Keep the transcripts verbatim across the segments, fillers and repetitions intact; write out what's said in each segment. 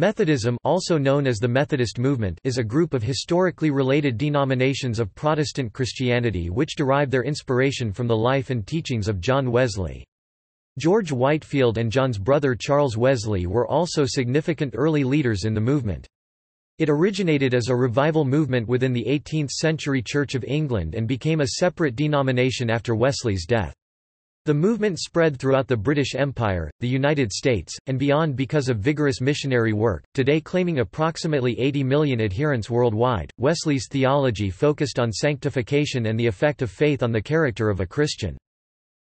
Methodism, also known as the Methodist movement, is a group of historically related denominations of Protestant Christianity which derive their inspiration from the life and teachings of John Wesley. George Whitefield and John's brother Charles Wesley were also significant early leaders in the movement. It originated as a revival movement within the eighteenth century Church of England and became a separate denomination after Wesley's death. The movement spread throughout the British Empire, the United States, and beyond because of vigorous missionary work, today claiming approximately eighty million adherents worldwide. Wesley's theology focused on sanctification and the effect of faith on the character of a Christian.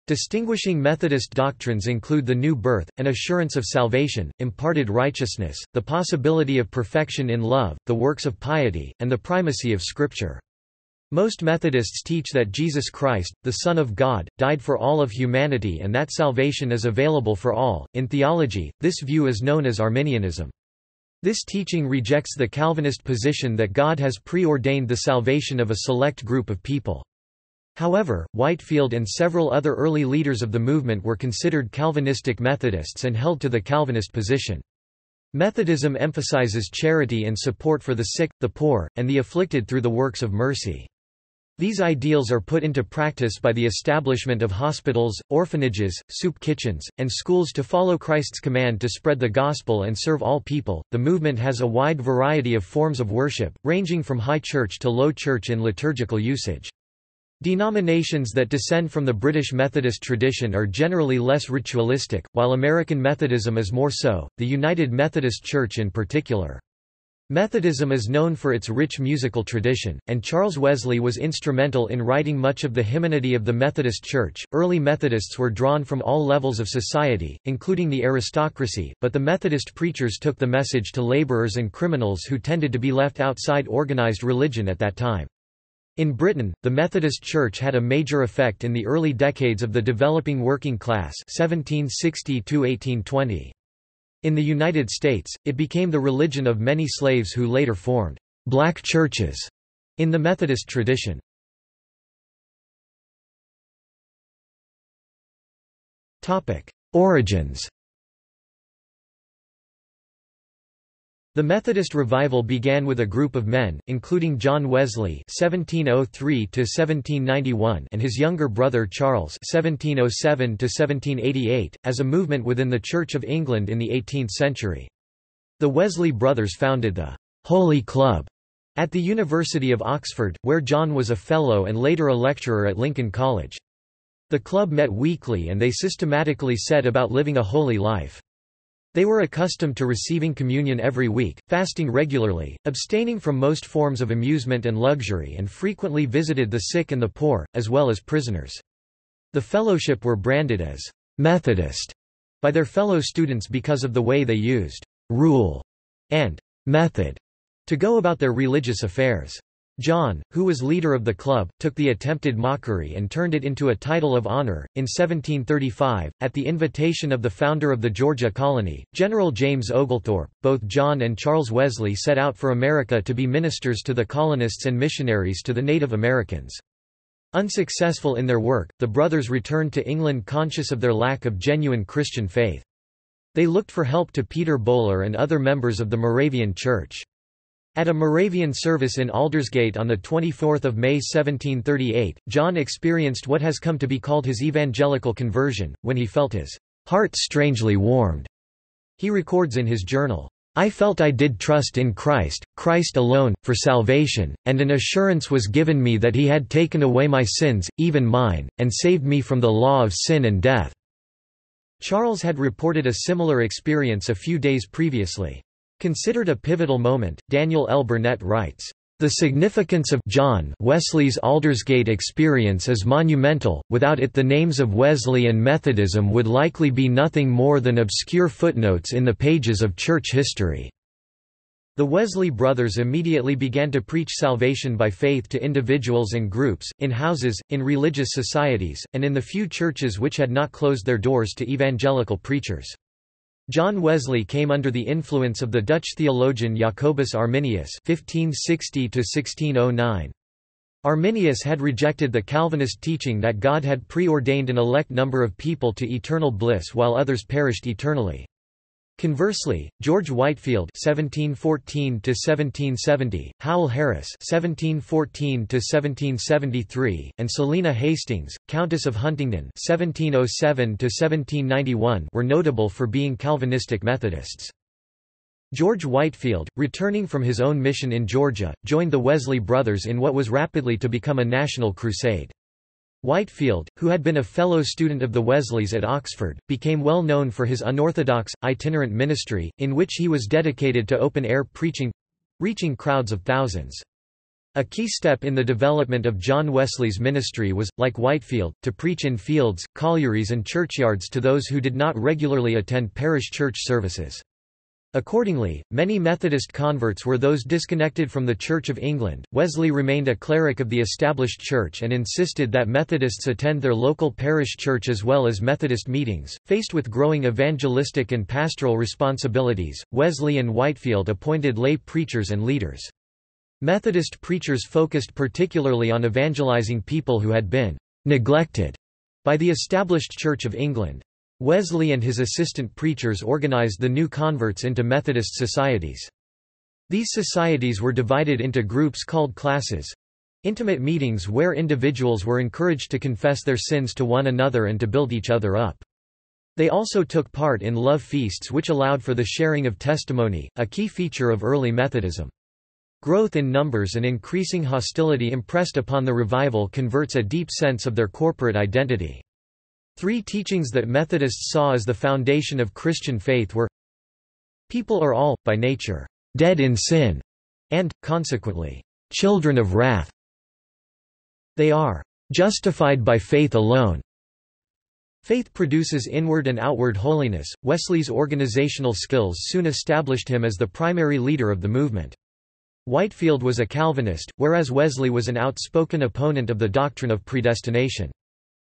Distinguishing Methodist doctrines include the new birth, an assurance of salvation, imparted righteousness, the possibility of perfection in love, the works of piety, and the primacy of Scripture. Most Methodists teach that Jesus Christ, the Son of God, died for all of humanity and that salvation is available for all. In theology, this view is known as Arminianism. This teaching rejects the Calvinist position that God has preordained the salvation of a select group of people. However, Whitefield and several other early leaders of the movement were considered Calvinistic Methodists and held to the Calvinist position. Methodism emphasizes charity and support for the sick, the poor, and the afflicted through the works of mercy. These ideals are put into practice by the establishment of hospitals, orphanages, soup kitchens, and schools to follow Christ's command to spread the gospel and serve all people. The movement has a wide variety of forms of worship, ranging from high church to low church in liturgical usage. Denominations that descend from the British Methodist tradition are generally less ritualistic, while American Methodism is more so, the United Methodist Church in particular. Methodism is known for its rich musical tradition, and Charles Wesley was instrumental in writing much of the hymnody of the Methodist Church. Early Methodists were drawn from all levels of society, including the aristocracy, but the Methodist preachers took the message to laborers and criminals who tended to be left outside organized religion at that time. In Britain, the Methodist Church had a major effect in the early decades of the developing working class seventeen sixty to eighteen twenty. In the United States, it became the religion of many slaves who later formed black churches in the Methodist tradition. Topic: Origins. The Methodist revival began with a group of men, including John Wesley (seventeen oh three to seventeen ninety-one) and his younger brother Charles (seventeen oh seven to seventeen eighty-eight), as a movement within the Church of England in the eighteenth century. The Wesley brothers founded the Holy Club at the University of Oxford, where John was a fellow and later a lecturer at Lincoln College. The club met weekly and they systematically set about living a holy life. They were accustomed to receiving communion every week, fasting regularly, abstaining from most forms of amusement and luxury, and frequently visited the sick and the poor, as well as prisoners. The fellowship were branded as Methodist by their fellow students because of the way they used rule and method to go about their religious affairs. John, who was leader of the club, took the attempted mockery and turned it into a title of honor. In seventeen thirty-five, at the invitation of the founder of the Georgia colony, General James Oglethorpe, both John and Charles Wesley set out for America to be ministers to the colonists and missionaries to the Native Americans. Unsuccessful in their work, the brothers returned to England conscious of their lack of genuine Christian faith. They looked for help to Peter Boehler and other members of the Moravian Church. At a Moravian service in Aldersgate on the twenty-fourth of May seventeen thirty-eight, John experienced what has come to be called his evangelical conversion, when he felt his heart strangely warmed. He records in his journal, "I felt I did trust in Christ, Christ alone, for salvation, and an assurance was given me that he had taken away my sins, even mine, and saved me from the law of sin and death." Charles had reported a similar experience a few days previously. Considered a pivotal moment, Daniel L. Burnett writes, "The significance of John Wesley's Aldersgate experience is monumental. Without it, the names of Wesley and Methodism would likely be nothing more than obscure footnotes in the pages of church history." The Wesley brothers immediately began to preach salvation by faith to individuals and groups, in houses, in religious societies, and in the few churches which had not closed their doors to evangelical preachers. John Wesley came under the influence of the Dutch theologian Jacobus Arminius fifteen sixty to sixteen oh nine. Arminius had rejected the Calvinist teaching that God had preordained an elect number of people to eternal bliss while others perished eternally. Conversely, George Whitefield (seventeen fourteen to seventeen seventy), Howell Harris (seventeen fourteen to seventeen seventy-three), and Selina Hastings, Countess of Huntingdon (seventeen oh seven to seventeen ninety-one), were notable for being Calvinistic Methodists. George Whitefield, returning from his own mission in Georgia, joined the Wesley brothers in what was rapidly to become a national crusade. Whitefield, who had been a fellow student of the Wesleys at Oxford, became well known for his unorthodox, itinerant ministry, in which he was dedicated to open-air preaching—reaching crowds of thousands. A key step in the development of John Wesley's ministry was, like Whitefield, to preach in fields, collieries and churchyards to those who did not regularly attend parish church services. Accordingly, many Methodist converts were those disconnected from the Church of England. Wesley remained a cleric of the established church and insisted that Methodists attend their local parish church as well as Methodist meetings. Faced with growing evangelistic and pastoral responsibilities, Wesley and Whitefield appointed lay preachers and leaders. Methodist preachers focused particularly on evangelizing people who had been neglected by the established Church of England. Wesley and his assistant preachers organized the new converts into Methodist societies. These societies were divided into groups called classes—intimate meetings where individuals were encouraged to confess their sins to one another and to build each other up. They also took part in love feasts which allowed for the sharing of testimony, a key feature of early Methodism. Growth in numbers and increasing hostility impressed upon the revival converts a deep sense of their corporate identity. Three teachings that Methodists saw as the foundation of Christian faith were: people are all, by nature, dead in sin, and, consequently, children of wrath. They are justified by faith alone. Faith produces inward and outward holiness. Wesley's organizational skills soon established him as the primary leader of the movement. Whitefield was a Calvinist, whereas Wesley was an outspoken opponent of the doctrine of predestination.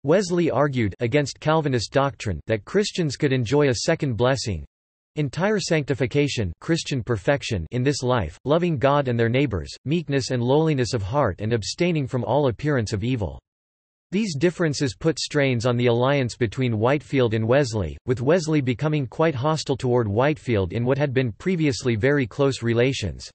Wesley argued against Calvinist doctrine that Christians could enjoy a second blessing—entire sanctification, Christian perfection in this life, loving God and their neighbors, meekness and lowliness of heart and abstaining from all appearance of evil. These differences put strains on the alliance between Whitefield and Wesley, with Wesley becoming quite hostile toward Whitefield in what had been previously very close relations.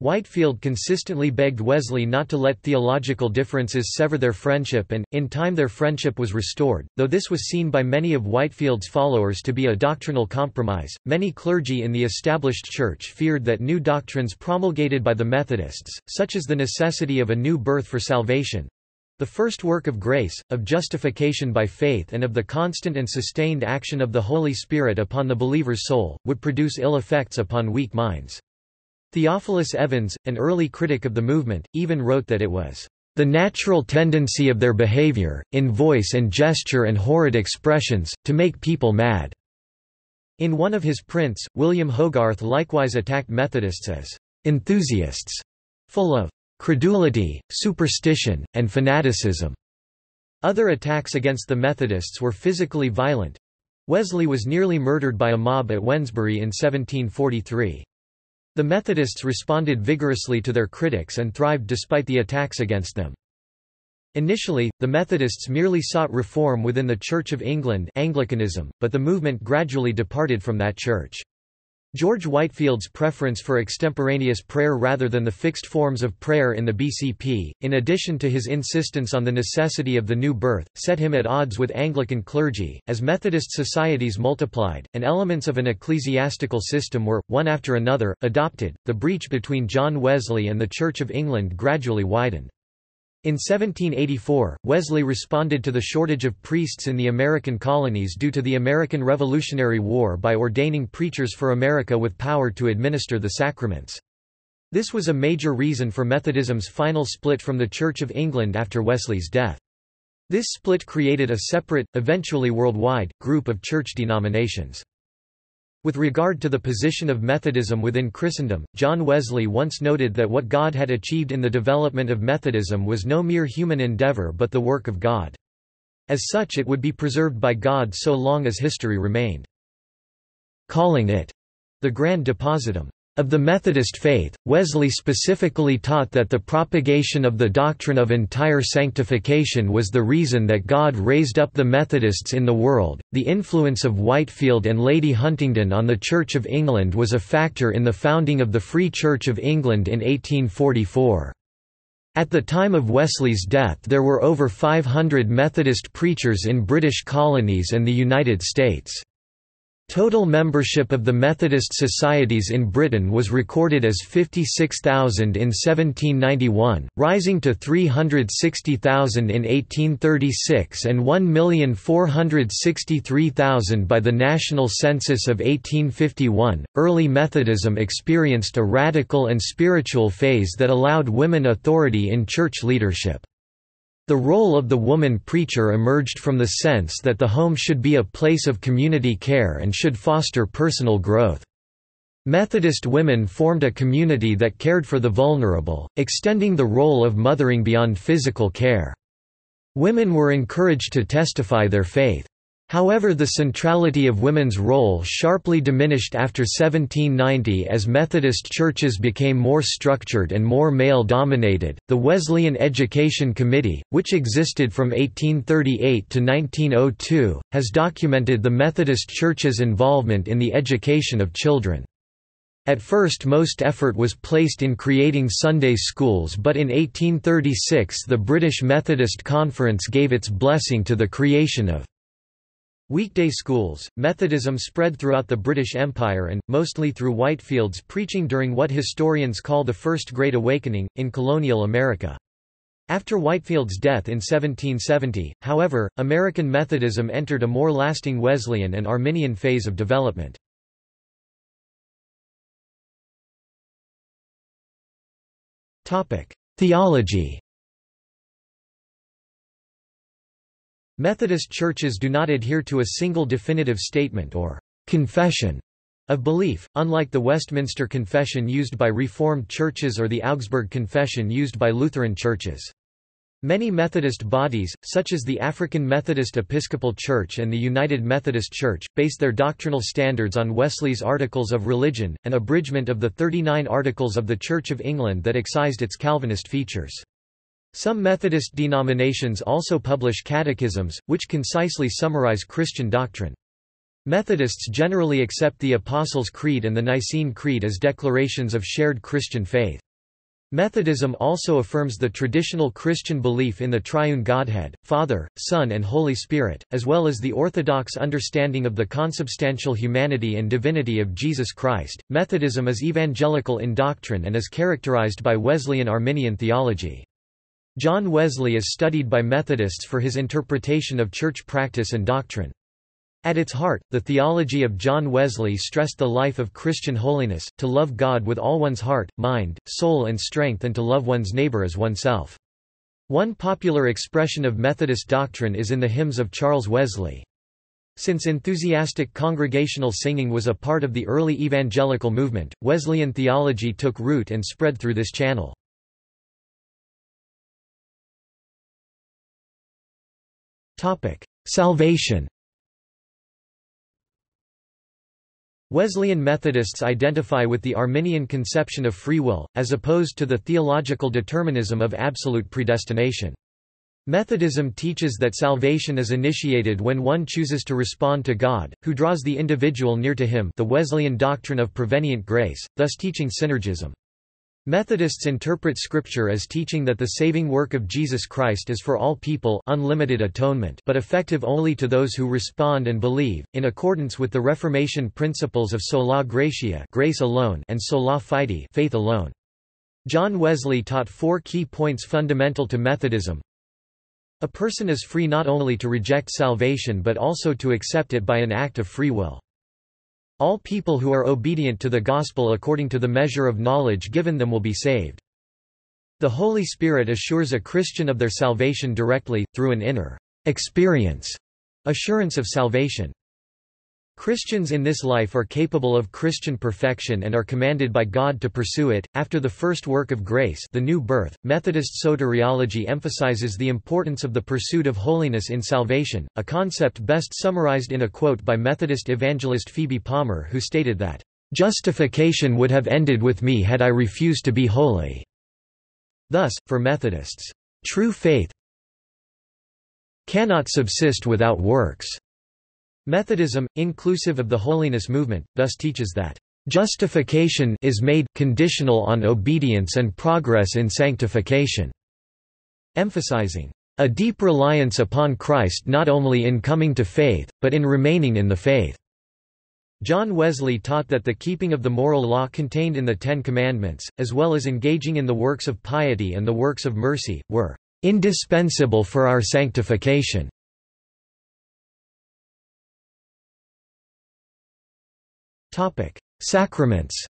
Whitefield consistently begged Wesley not to let theological differences sever their friendship and, in time their friendship was restored, though this was seen by many of Whitefield's followers to be a doctrinal compromise. Many clergy in the established church feared that new doctrines promulgated by the Methodists, such as the necessity of a new birth for salvation—the first work of grace, of justification by faith and of the constant and sustained action of the Holy Spirit upon the believer's soul, would produce ill effects upon weak minds. Theophilus Evans, an early critic of the movement, even wrote that it was the natural tendency of their behavior, in voice and gesture and horrid expressions, to make people mad. In one of his prints, William Hogarth likewise attacked Methodists as enthusiasts, full of credulity, superstition, and fanaticism. Other attacks against the Methodists were physically violent. Wesley was nearly murdered by a mob at Wednesbury in seventeen forty-three. The Methodists responded vigorously to their critics and thrived despite the attacks against them. Initially, the Methodists merely sought reform within the Church of England, Anglicanism, but the movement gradually departed from that church. George Whitefield's preference for extemporaneous prayer rather than the fixed forms of prayer in the B C P, in addition to his insistence on the necessity of the new birth, set him at odds with Anglican clergy. As Methodist societies multiplied, and elements of an ecclesiastical system were, one after another, adopted, the breach between John Wesley and the Church of England gradually widened. In seventeen eighty-four, Wesley responded to the shortage of priests in the American colonies due to the American Revolutionary War by ordaining preachers for America with power to administer the sacraments. This was a major reason for Methodism's final split from the Church of England after Wesley's death. This split created a separate, eventually worldwide, group of church denominations. With regard to the position of Methodism within Christendom, John Wesley once noted that what God had achieved in the development of Methodism was no mere human endeavor but the work of God. As such it would be preserved by God so long as history remained. Calling it the Grand Depositum Of the Methodist faith, Wesley specifically taught that the propagation of the doctrine of entire sanctification was the reason that God raised up the Methodists in the world. The influence of Whitefield and Lady Huntingdon on the Church of England was a factor in the founding of the Free Church of England in eighteen forty-four. At the time of Wesley's death, there were over five hundred Methodist preachers in British colonies and the United States. Total membership of the Methodist societies in Britain was recorded as fifty-six thousand in seventeen ninety-one, rising to three hundred sixty thousand in eighteen thirty-six and one million four hundred sixty-three thousand by the National Census of eighteen fifty-one. Early Methodism experienced a radical and spiritual phase that allowed women authority in church leadership. The role of the woman preacher emerged from the sense that the home should be a place of community care and should foster personal growth. Methodist women formed a community that cared for the vulnerable, extending the role of mothering beyond physical care. Women were encouraged to testify their faith. However, the centrality of women's role sharply diminished after seventeen ninety as Methodist churches became more structured and more male-dominated. The Wesleyan Education Committee, which existed from eighteen thirty-eight to nineteen oh two, has documented the Methodist Church's involvement in the education of children. At first most effort was placed in creating Sunday schools, but in eighteen thirty-six the British Methodist Conference gave its blessing to the creation of weekday schools. Methodism spread throughout the British Empire and, mostly through Whitefield's preaching during what historians call the First Great Awakening, in colonial America. After Whitefield's death in seventeen seventy, however, American Methodism entered a more lasting Wesleyan and Arminian phase of development. Theology. Methodist churches do not adhere to a single definitive statement or confession of belief, unlike the Westminster Confession used by Reformed churches or the Augsburg Confession used by Lutheran churches. Many Methodist bodies, such as the African Methodist Episcopal Church and the United Methodist Church, base their doctrinal standards on Wesley's Articles of Religion, an abridgment of the thirty-nine Articles of the Church of England that excised its Calvinist features. Some Methodist denominations also publish catechisms, which concisely summarize Christian doctrine. Methodists generally accept the Apostles' Creed and the Nicene Creed as declarations of shared Christian faith. Methodism also affirms the traditional Christian belief in the triune Godhead, Father, Son and Holy Spirit, as well as the orthodox understanding of the consubstantial humanity and divinity of Jesus Christ. Methodism is evangelical in doctrine and is characterized by Wesleyan Arminian theology. John Wesley is studied by Methodists for his interpretation of church practice and doctrine. At its heart, the theology of John Wesley stressed the life of Christian holiness, to love God with all one's heart, mind, soul and strength, and to love one's neighbor as oneself. One popular expression of Methodist doctrine is in the hymns of Charles Wesley. Since enthusiastic congregational singing was a part of the early evangelical movement, Wesleyan theology took root and spread through this channel. Salvation. Wesleyan Methodists identify with the Arminian conception of free will, as opposed to the theological determinism of absolute predestination. Methodism teaches that salvation is initiated when one chooses to respond to God, who draws the individual near to him, the Wesleyan doctrine of prevenient grace, thus teaching synergism. Methodists interpret Scripture as teaching that the saving work of Jesus Christ is for all people, unlimited atonement, but effective only to those who respond and believe, in accordance with the Reformation principles of sola gratia, grace alone, and sola fide, faith alone. John Wesley taught four key points fundamental to Methodism. A person is free not only to reject salvation but also to accept it by an act of free will. All people who are obedient to the gospel according to the measure of knowledge given them will be saved. The Holy Spirit assures a Christian of their salvation directly, through an inner experience, assurance of salvation. Christians in this life are capable of Christian perfection and are commanded by God to pursue it. After the first work of grace, the new birth, Methodist soteriology emphasizes the importance of the pursuit of holiness in salvation, a concept best summarized in a quote by Methodist evangelist Phoebe Palmer, who stated that, Justification would have ended with me had I refused to be holy. Thus, for Methodists, true faith cannot subsist without works. Methodism, inclusive of the holiness movement, thus teaches that justification is made conditional on obedience and progress in sanctification, emphasizing a deep reliance upon Christ not only in coming to faith, but in remaining in the faith. John Wesley taught that the keeping of the moral law contained in the Ten Commandments, as well as engaging in the works of piety and the works of mercy, were indispensable for our sanctification. Sacraments.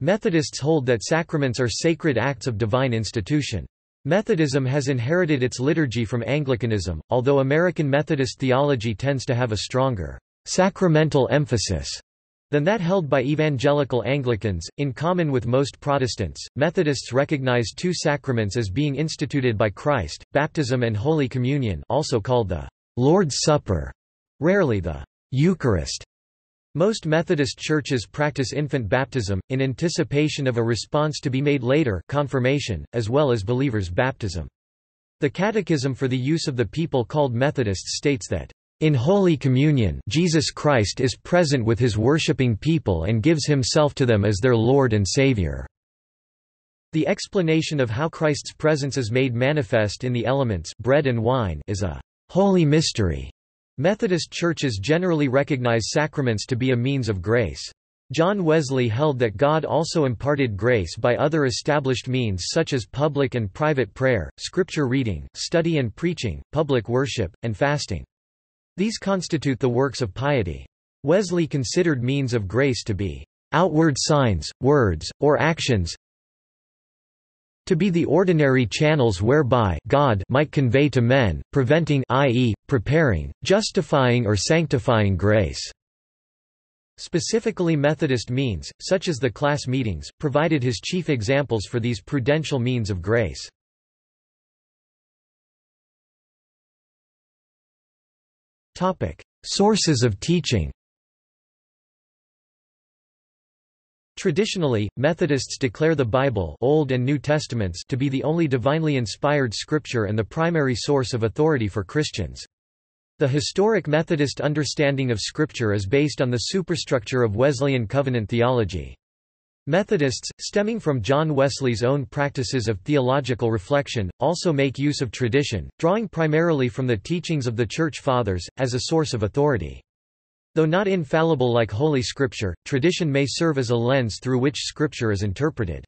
Methodists hold that sacraments are sacred acts of divine institution. Methodism has inherited its liturgy from Anglicanism, although American Methodist theology tends to have a stronger sacramental emphasis than that held by evangelical Anglicans. In common with most Protestants, Methodists recognize two sacraments as being instituted by Christ: baptism and Holy Communion, also called the Lord's Supper, rarely the Eucharist. Most Methodist churches practice infant baptism, in anticipation of a response to be made later, confirmation, as well as believers' baptism. The Catechism for the Use of the People called Methodists states that, "In Holy Communion, Jesus Christ is present with his worshiping people and gives himself to them as their Lord and Savior." The explanation of how Christ's presence is made manifest in the elements, bread and wine, is a holy mystery. Methodist churches generally recognize sacraments to be a means of grace. John Wesley held that God also imparted grace by other established means such as public and private prayer, scripture reading, study and preaching, public worship, and fasting. These constitute the works of piety. Wesley considered means of grace to be outward signs, words, or actions, to be the ordinary channels whereby God might convey to men, preventing, that is, preparing, justifying or sanctifying grace. Specifically Methodist means, such as the class meetings, provided his chief examples for these prudential means of grace. Topic: Sources of teaching. Traditionally, Methodists declare the Bible, Old and New Testaments, to be the only divinely inspired scripture and the primary source of authority for Christians. The historic Methodist understanding of scripture is based on the superstructure of Wesleyan covenant theology. Methodists, stemming from John Wesley's own practices of theological reflection, also make use of tradition, drawing primarily from the teachings of the Church Fathers, as a source of authority. Though not infallible like Holy Scripture, tradition may serve as a lens through which Scripture is interpreted.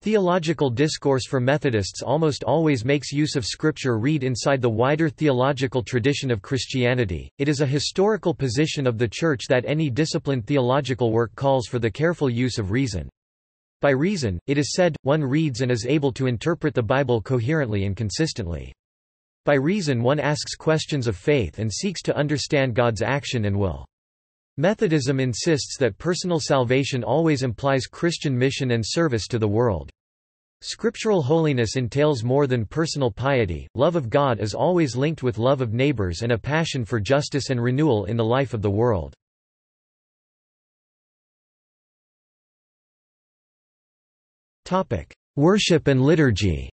Theological discourse for Methodists almost always makes use of Scripture read inside the wider theological tradition of Christianity. It is a historical position of the Church that any disciplined theological work calls for the careful use of reason. By reason, it is said, one reads and is able to interpret the Bible coherently and consistently. By reason one asks questions of faith and seeks to understand God's action and will. Methodism insists that personal salvation always implies Christian mission and service to the world. Scriptural holiness entails more than personal piety. Love of God is always linked with love of neighbors and a passion for justice and renewal in the life of the world. Topic: Worship and liturgy.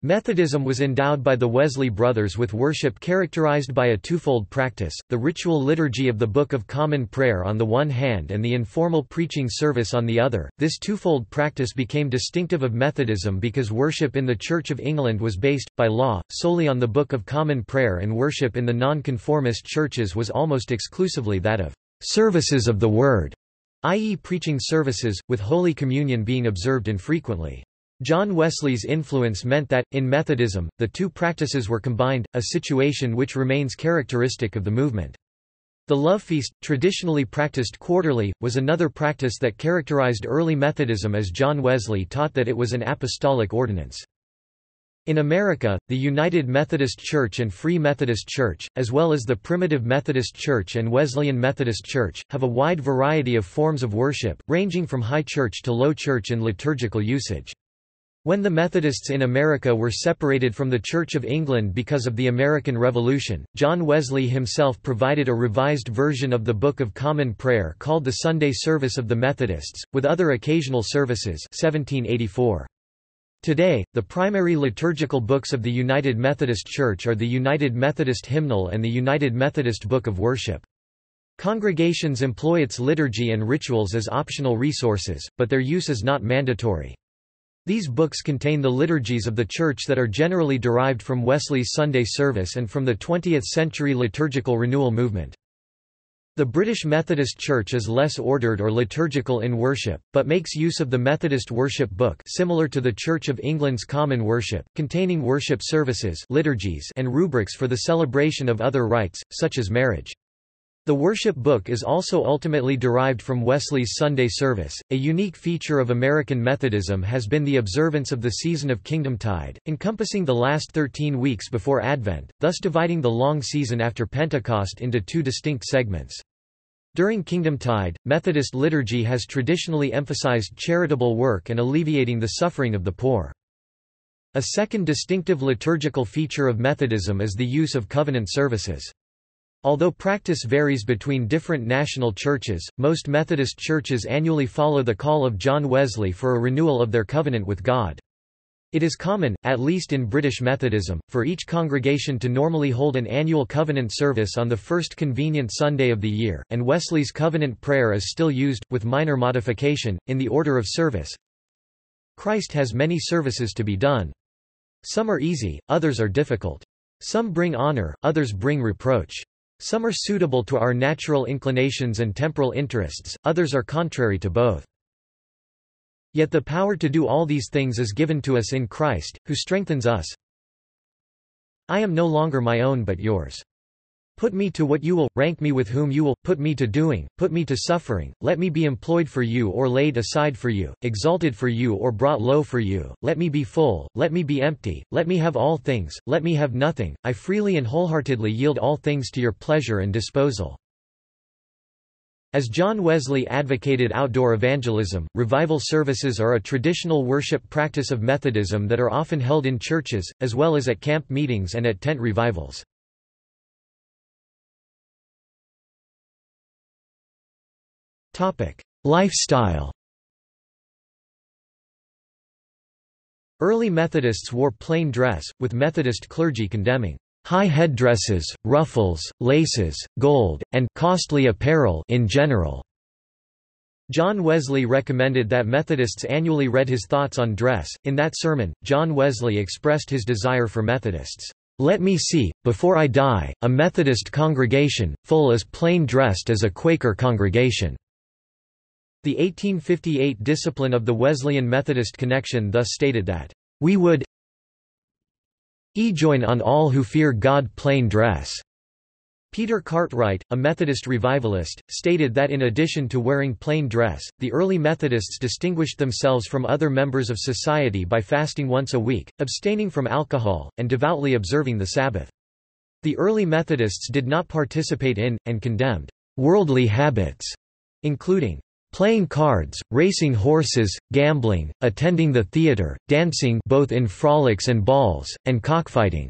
Methodism was endowed by the Wesley brothers with worship characterized by a twofold practice, the ritual liturgy of the Book of Common Prayer on the one hand and the informal preaching service on the other. This twofold practice became distinctive of Methodism because worship in the Church of England was based, by law, solely on the Book of Common Prayer, and worship in the nonconformist churches was almost exclusively that of services of the Word, that is preaching services, with Holy Communion being observed infrequently. John Wesley's influence meant that, in Methodism, the two practices were combined, a situation which remains characteristic of the movement. The love feast, traditionally practiced quarterly, was another practice that characterized early Methodism, as John Wesley taught that it was an apostolic ordinance. In America, the United Methodist Church and Free Methodist Church, as well as the Primitive Methodist Church and Wesleyan Methodist Church, have a wide variety of forms of worship, ranging from high church to low church in liturgical usage. When the Methodists in America were separated from the Church of England because of the American Revolution, John Wesley himself provided a revised version of the Book of Common Prayer called the Sunday Service of the Methodists, with other occasional services seventeen eighty-four. Today, the primary liturgical books of the United Methodist Church are the United Methodist Hymnal and the United Methodist Book of Worship. Congregations employ its liturgy and rituals as optional resources, but their use is not mandatory. These books contain the liturgies of the Church that are generally derived from Wesley's Sunday service and from the twentieth century liturgical renewal movement. The British Methodist Church is less ordered or liturgical in worship, but makes use of the Methodist Worship Book, similar to the Church of England's Common Worship, containing worship services, liturgies, and rubrics for the celebration of other rites, such as marriage. The Worship Book is also ultimately derived from Wesley's Sunday service. A unique feature of American Methodism has been the observance of the season of Kingdom Tide, encompassing the last thirteen weeks before Advent, thus dividing the long season after Pentecost into two distinct segments. During Kingdom Tide, Methodist liturgy has traditionally emphasized charitable work and alleviating the suffering of the poor. A second distinctive liturgical feature of Methodism is the use of covenant services. Although practice varies between different national churches, most Methodist churches annually follow the call of John Wesley for a renewal of their covenant with God. It is common, at least in British Methodism, for each congregation to normally hold an annual covenant service on the first convenient Sunday of the year, and Wesley's covenant prayer is still used, with minor modification, in the order of service. Christ has many services to be done. Some are easy, others are difficult. Some bring honor, others bring reproach. Some are suitable to our natural inclinations and temporal interests, others are contrary to both. Yet the power to do all these things is given to us in Christ, who strengthens us. I am no longer my own but yours. Put me to what you will, rank me with whom you will, put me to doing, put me to suffering, let me be employed for you or laid aside for you, exalted for you or brought low for you, let me be full, let me be empty, let me have all things, let me have nothing, I freely and wholeheartedly yield all things to your pleasure and disposal. As John Wesley advocated outdoor evangelism, revival services are a traditional worship practice of Methodism that are often held in churches, as well as at camp meetings and at tent revivals. Lifestyle. Early Methodists wore plain dress, with Methodist clergy condemning high headdresses, ruffles, laces, gold, and costly apparel in general. John Wesley recommended that Methodists annually read his thoughts on dress. In that sermon, John Wesley expressed his desire for Methodists. Let me see, before I die, a Methodist congregation, full as plain dressed as a Quaker congregation. The eighteen fifty-eight discipline of the Wesleyan Methodist Connection thus stated that, "We would e join on all who fear God plain dress." Peter Cartwright, a Methodist revivalist, stated that in addition to wearing plain dress, the early Methodists distinguished themselves from other members of society by fasting once a week, abstaining from alcohol, and devoutly observing the Sabbath. The early Methodists did not participate in, and condemned, worldly habits, including playing cards, racing horses, gambling, attending the theater, dancing both in frolics and balls, and cockfighting.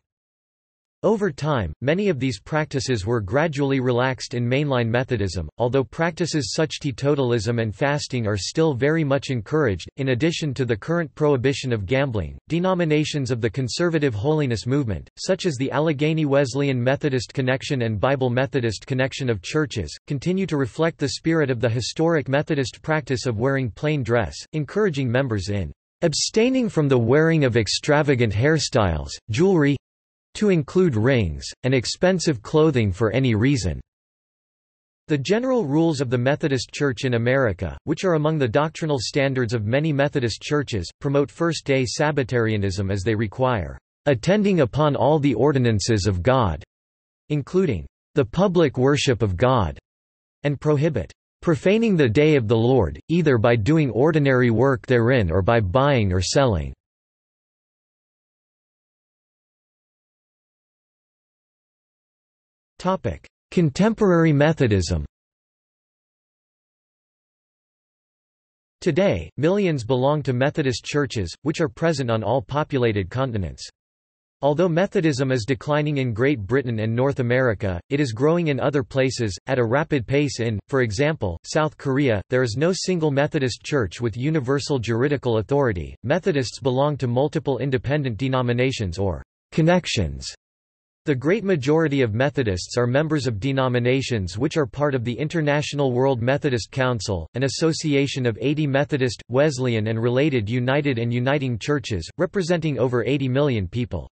Over time, many of these practices were gradually relaxed in mainline Methodism, although practices such teetotalism and fasting are still very much encouraged. In addition to the current prohibition of gambling, denominations of the conservative holiness movement, such as the Allegheny Wesleyan Methodist Connection and Bible Methodist Connection of Churches, continue to reflect the spirit of the historic Methodist practice of wearing plain dress, encouraging members in abstaining from the wearing of extravagant hairstyles, jewelry, to include rings, and expensive clothing for any reason. The general rules of the Methodist Church in America, which are among the doctrinal standards of many Methodist churches, promote First-day Sabbatarianism as they require attending upon all the ordinances of God, including the public worship of God, and prohibit profaning the day of the Lord, either by doing ordinary work therein or by buying or selling. Contemporary Methodism. Today, millions belong to Methodist churches, which are present on all populated continents. Although Methodism is declining in Great Britain and North America, it is growing in other places, at a rapid pace in, for example, South Korea. There is no single Methodist church with universal juridical authority. Methodists belong to multiple independent denominations or connections. The great majority of Methodists are members of denominations which are part of the International World Methodist Council, an association of eighty Methodist, Wesleyan and related united and uniting churches, representing over eighty million people.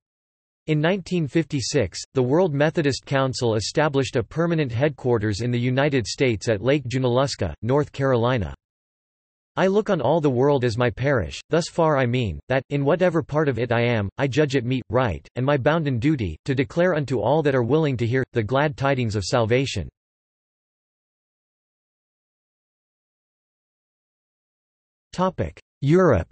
In nineteen fifty-six, the World Methodist Council established a permanent headquarters in the United States at Lake Junaluska, North Carolina. I look on all the world as my parish, thus far I mean, that, in whatever part of it I am, I judge it meet, right, and my bounden duty, to declare unto all that are willing to hear, the glad tidings of salvation. Europe.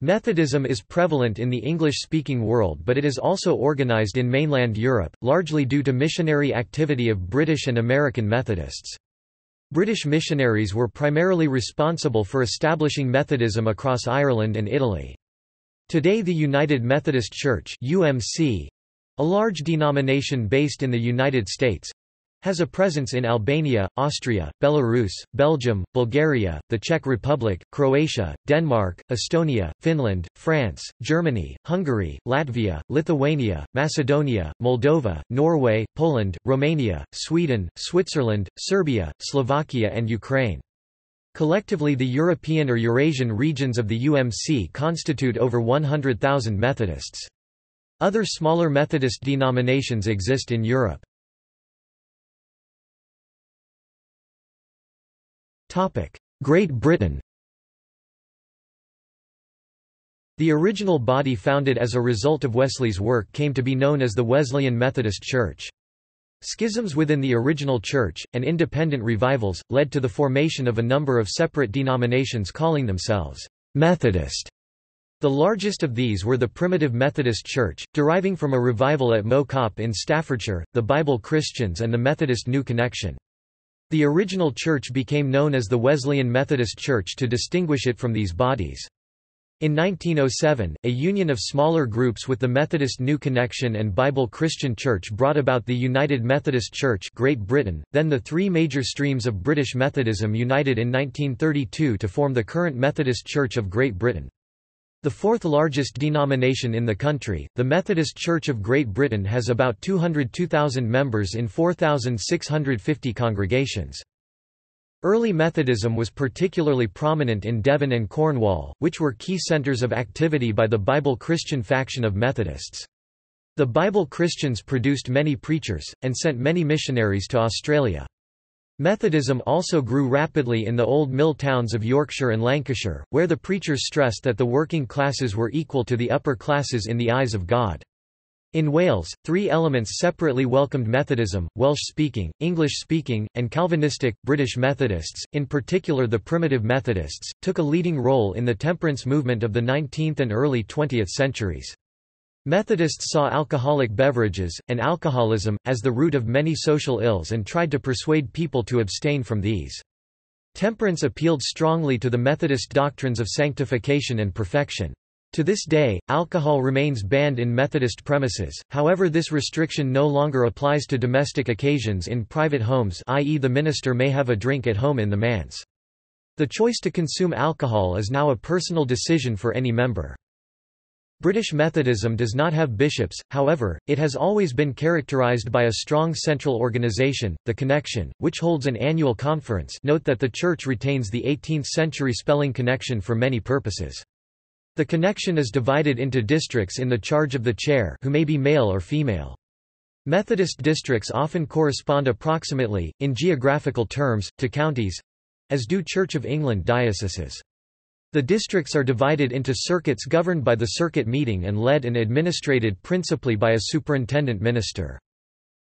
Methodism is prevalent in the English-speaking world, but it is also organized in mainland Europe, largely due to missionary activity of British and American Methodists. British missionaries were primarily responsible for establishing Methodism across Ireland and Italy. Today the United Methodist Church (U M C), a large denomination based in the United States, has a presence in Albania, Austria, Belarus, Belgium, Bulgaria, the Czech Republic, Croatia, Denmark, Estonia, Finland, France, Germany, Hungary, Latvia, Lithuania, Macedonia, Moldova, Norway, Poland, Romania, Sweden, Switzerland, Serbia, Slovakia and Ukraine. Collectively the European or Eurasian regions of the U M C constitute over one hundred thousand Methodists. Other smaller Methodist denominations exist in Europe. Great Britain. The original body founded as a result of Wesley's work came to be known as the Wesleyan Methodist Church. Schisms within the original church, and independent revivals, led to the formation of a number of separate denominations calling themselves Methodist. The largest of these were the Primitive Methodist Church, deriving from a revival at Mocop in Staffordshire, the Bible Christians and the Methodist New Connection. The original church became known as the Wesleyan Methodist Church to distinguish it from these bodies. In nineteen oh seven, a union of smaller groups with the Methodist New Connection and Bible Christian Church brought about the United Methodist Church, Great Britain. Then the three major streams of British Methodism united in nineteen thirty-two to form the current Methodist Church of Great Britain. The fourth largest denomination in the country, the Methodist Church of Great Britain has about two hundred two thousand members in four thousand six hundred fifty congregations. Early Methodism was particularly prominent in Devon and Cornwall, which were key centres of activity by the Bible Christian faction of Methodists. The Bible Christians produced many preachers, and sent many missionaries to Australia. Methodism also grew rapidly in the old mill towns of Yorkshire and Lancashire, where the preachers stressed that the working classes were equal to the upper classes in the eyes of God. In Wales, three elements separately welcomed Methodism: Welsh-speaking, English-speaking, and Calvinistic. British Methodists, in particular the Primitive Methodists, took a leading role in the temperance movement of the nineteenth and early twentieth centuries. Methodists saw alcoholic beverages, and alcoholism, as the root of many social ills and tried to persuade people to abstain from these. Temperance appealed strongly to the Methodist doctrines of sanctification and perfection. To this day, alcohol remains banned in Methodist premises, however this restriction no longer applies to domestic occasions in private homes, that is the minister may have a drink at home in the manse. The choice to consume alcohol is now a personal decision for any member. British Methodism does not have bishops, however, it has always been characterised by a strong central organisation, the Connection, which holds an annual conference. Note that the Church retains the eighteenth century spelling Connection for many purposes. The Connection is divided into districts in the charge of the chair, who may be male or female. Methodist districts often correspond approximately, in geographical terms, to counties—as do Church of England dioceses. The districts are divided into circuits governed by the circuit meeting and led and administrated principally by a superintendent minister.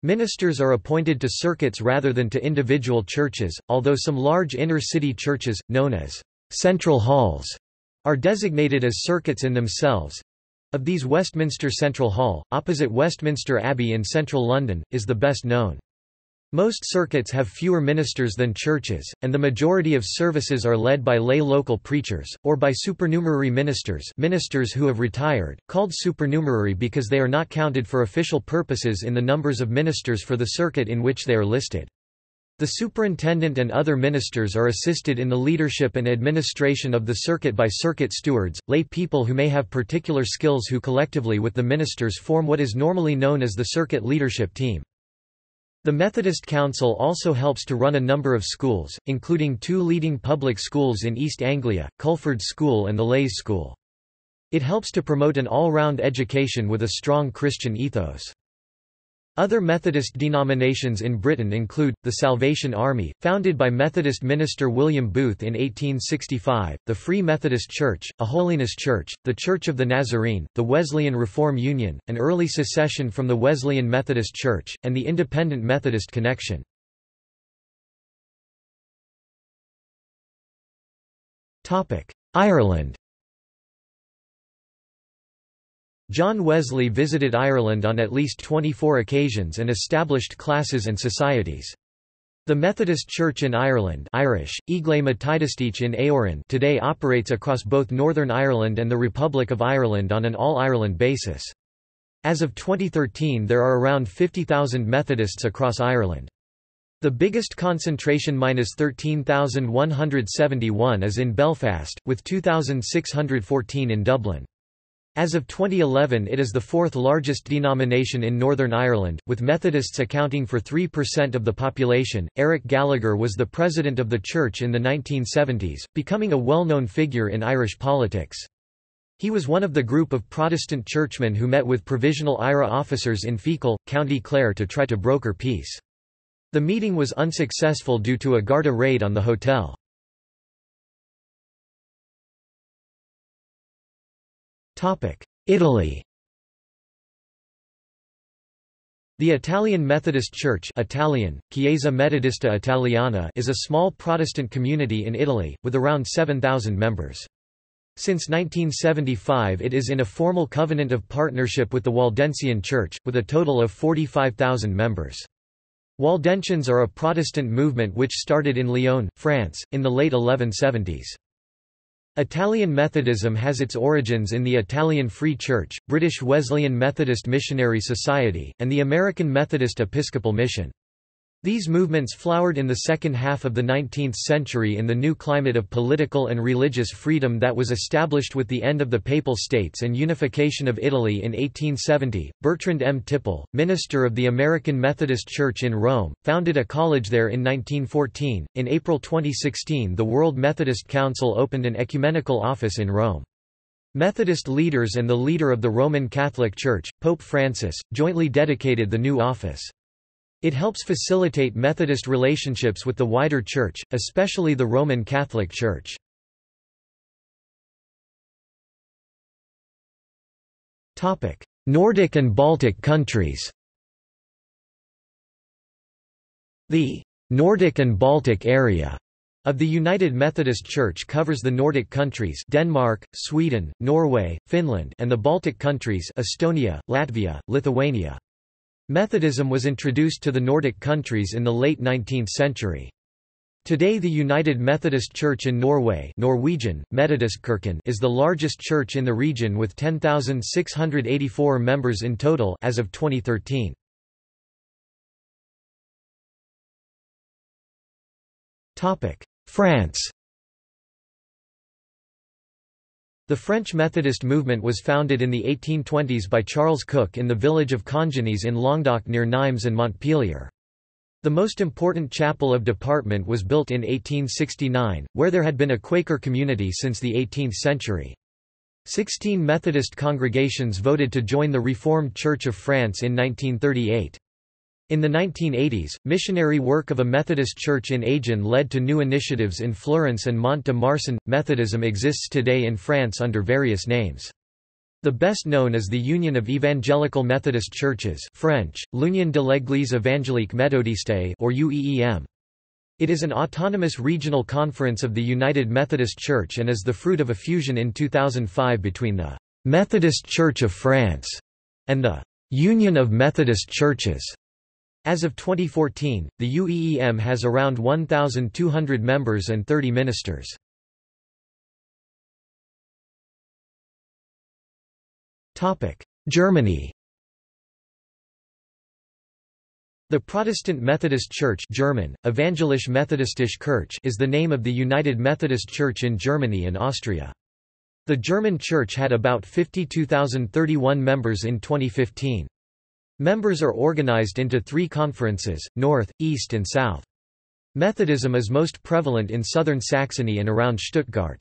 Ministers are appointed to circuits rather than to individual churches, although some large inner-city churches, known as central halls, are designated as circuits in themselves. Of these, Westminster Central Hall, opposite Westminster Abbey in central London, is the best known. Most circuits have fewer ministers than churches, and the majority of services are led by lay local preachers, or by supernumerary ministers ministers who have retired, called supernumerary because they are not counted for official purposes in the numbers of ministers for the circuit in which they are listed. The superintendent and other ministers are assisted in the leadership and administration of the circuit by circuit stewards, lay people who may have particular skills who collectively with the ministers form what is normally known as the circuit leadership team. The Methodist Council also helps to run a number of schools, including two leading public schools in East Anglia, Culford School and the Lays School. It helps to promote an all-round education with a strong Christian ethos. Other Methodist denominations in Britain include, the Salvation Army, founded by Methodist minister William Booth in eighteen sixty-five, the Free Methodist Church, a Holiness Church, the Church of the Nazarene, the Wesleyan Reform Union, an early secession from the Wesleyan Methodist Church, and the Independent Methodist Connection. Ireland. John Wesley visited Ireland on at least twenty-four occasions and established classes and societies. The Methodist Church in Ireland (Irish: Iglesia Metodistich in Éireann) today operates across both Northern Ireland and the Republic of Ireland on an all-Ireland basis. As of twenty thirteen, there are around fifty thousand Methodists across Ireland. The biggest concentration, thirteen thousand one hundred seventy-one, is in Belfast, with two thousand six hundred fourteen in Dublin. As of twenty eleven, it is the fourth largest denomination in Northern Ireland, with Methodists accounting for three percent of the population. Eric Gallagher was the president of the church in the nineteen seventies, becoming a well-known figure in Irish politics. He was one of the group of Protestant churchmen who met with Provisional I R A officers in Fecal, County Clare to try to broker peace. The meeting was unsuccessful due to a Garda raid on the hotel. Italy. The Italian Methodist Church Italian, Chiesa Metodista Italiana is a small Protestant community in Italy, with around seven thousand members. Since nineteen seventy-five it is in a formal covenant of partnership with the Waldensian Church, with a total of forty-five thousand members. Waldensians are a Protestant movement which started in Lyon, France, in the late eleven seventies. Italian Methodism has its origins in the Italian Free Church, British Wesleyan Methodist Missionary Society, and the American Methodist Episcopal Mission. These movements flowered in the second half of the nineteenth century in the new climate of political and religious freedom that was established with the end of the Papal States and unification of Italy in eighteen seventy. Bertrand M. Tipple, minister of the American Methodist Church in Rome, founded a college there in nineteen fourteen. In April twenty sixteen, the World Methodist Council opened an ecumenical office in Rome. Methodist leaders and the leader of the Roman Catholic Church, Pope Francis, jointly dedicated the new office. It helps facilitate Methodist relationships with the wider Church, especially the Roman Catholic Church. Nordic and Baltic countries. The «Nordic and Baltic area» of the United Methodist Church covers the Nordic countries Denmark, Sweden, Norway, Finland and the Baltic countries Estonia, Latvia, Lithuania. Methodism was introduced to the Nordic countries in the late nineteenth century. Today the United Methodist Church in Norway Norwegian, Metodistkirken is the largest church in the region with ten thousand six hundred eighty-four members in total as of twenty thirteen. France. The French Methodist movement was founded in the eighteen twenties by Charles Cook in the village of Congenies in Languedoc near Nimes and Montpellier. The most important chapel of department was built in eighteen sixty-nine, where there had been a Quaker community since the eighteenth century. Sixteen Methodist congregations voted to join the Reformed Church of France in nineteen thirty-eight. In the nineteen eighties, missionary work of a Methodist church in Agen led to new initiatives in Florence and Mont-de-Marsan. Methodism exists today in France under various names. The best known is the Union of Evangelical Methodist Churches (French: L'Union de l'Église Évangélique Méthodiste, or U E E M). It is an autonomous regional conference of the United Methodist Church and is the fruit of a fusion in two thousand five between the Methodist Church of France and the Union of Methodist Churches. As of twenty fourteen, the U E E M has around one thousand two hundred members and thirty ministers. Germany. The Protestant Methodist Church (German: Evangelisch Methodistische Kirche) is the name of the United Methodist Church in Germany and Austria. The German Church had about fifty-two thousand thirty-one members in twenty fifteen. Members are organized into three conferences: North, East and South. Methodism is most prevalent in southern Saxony and around Stuttgart.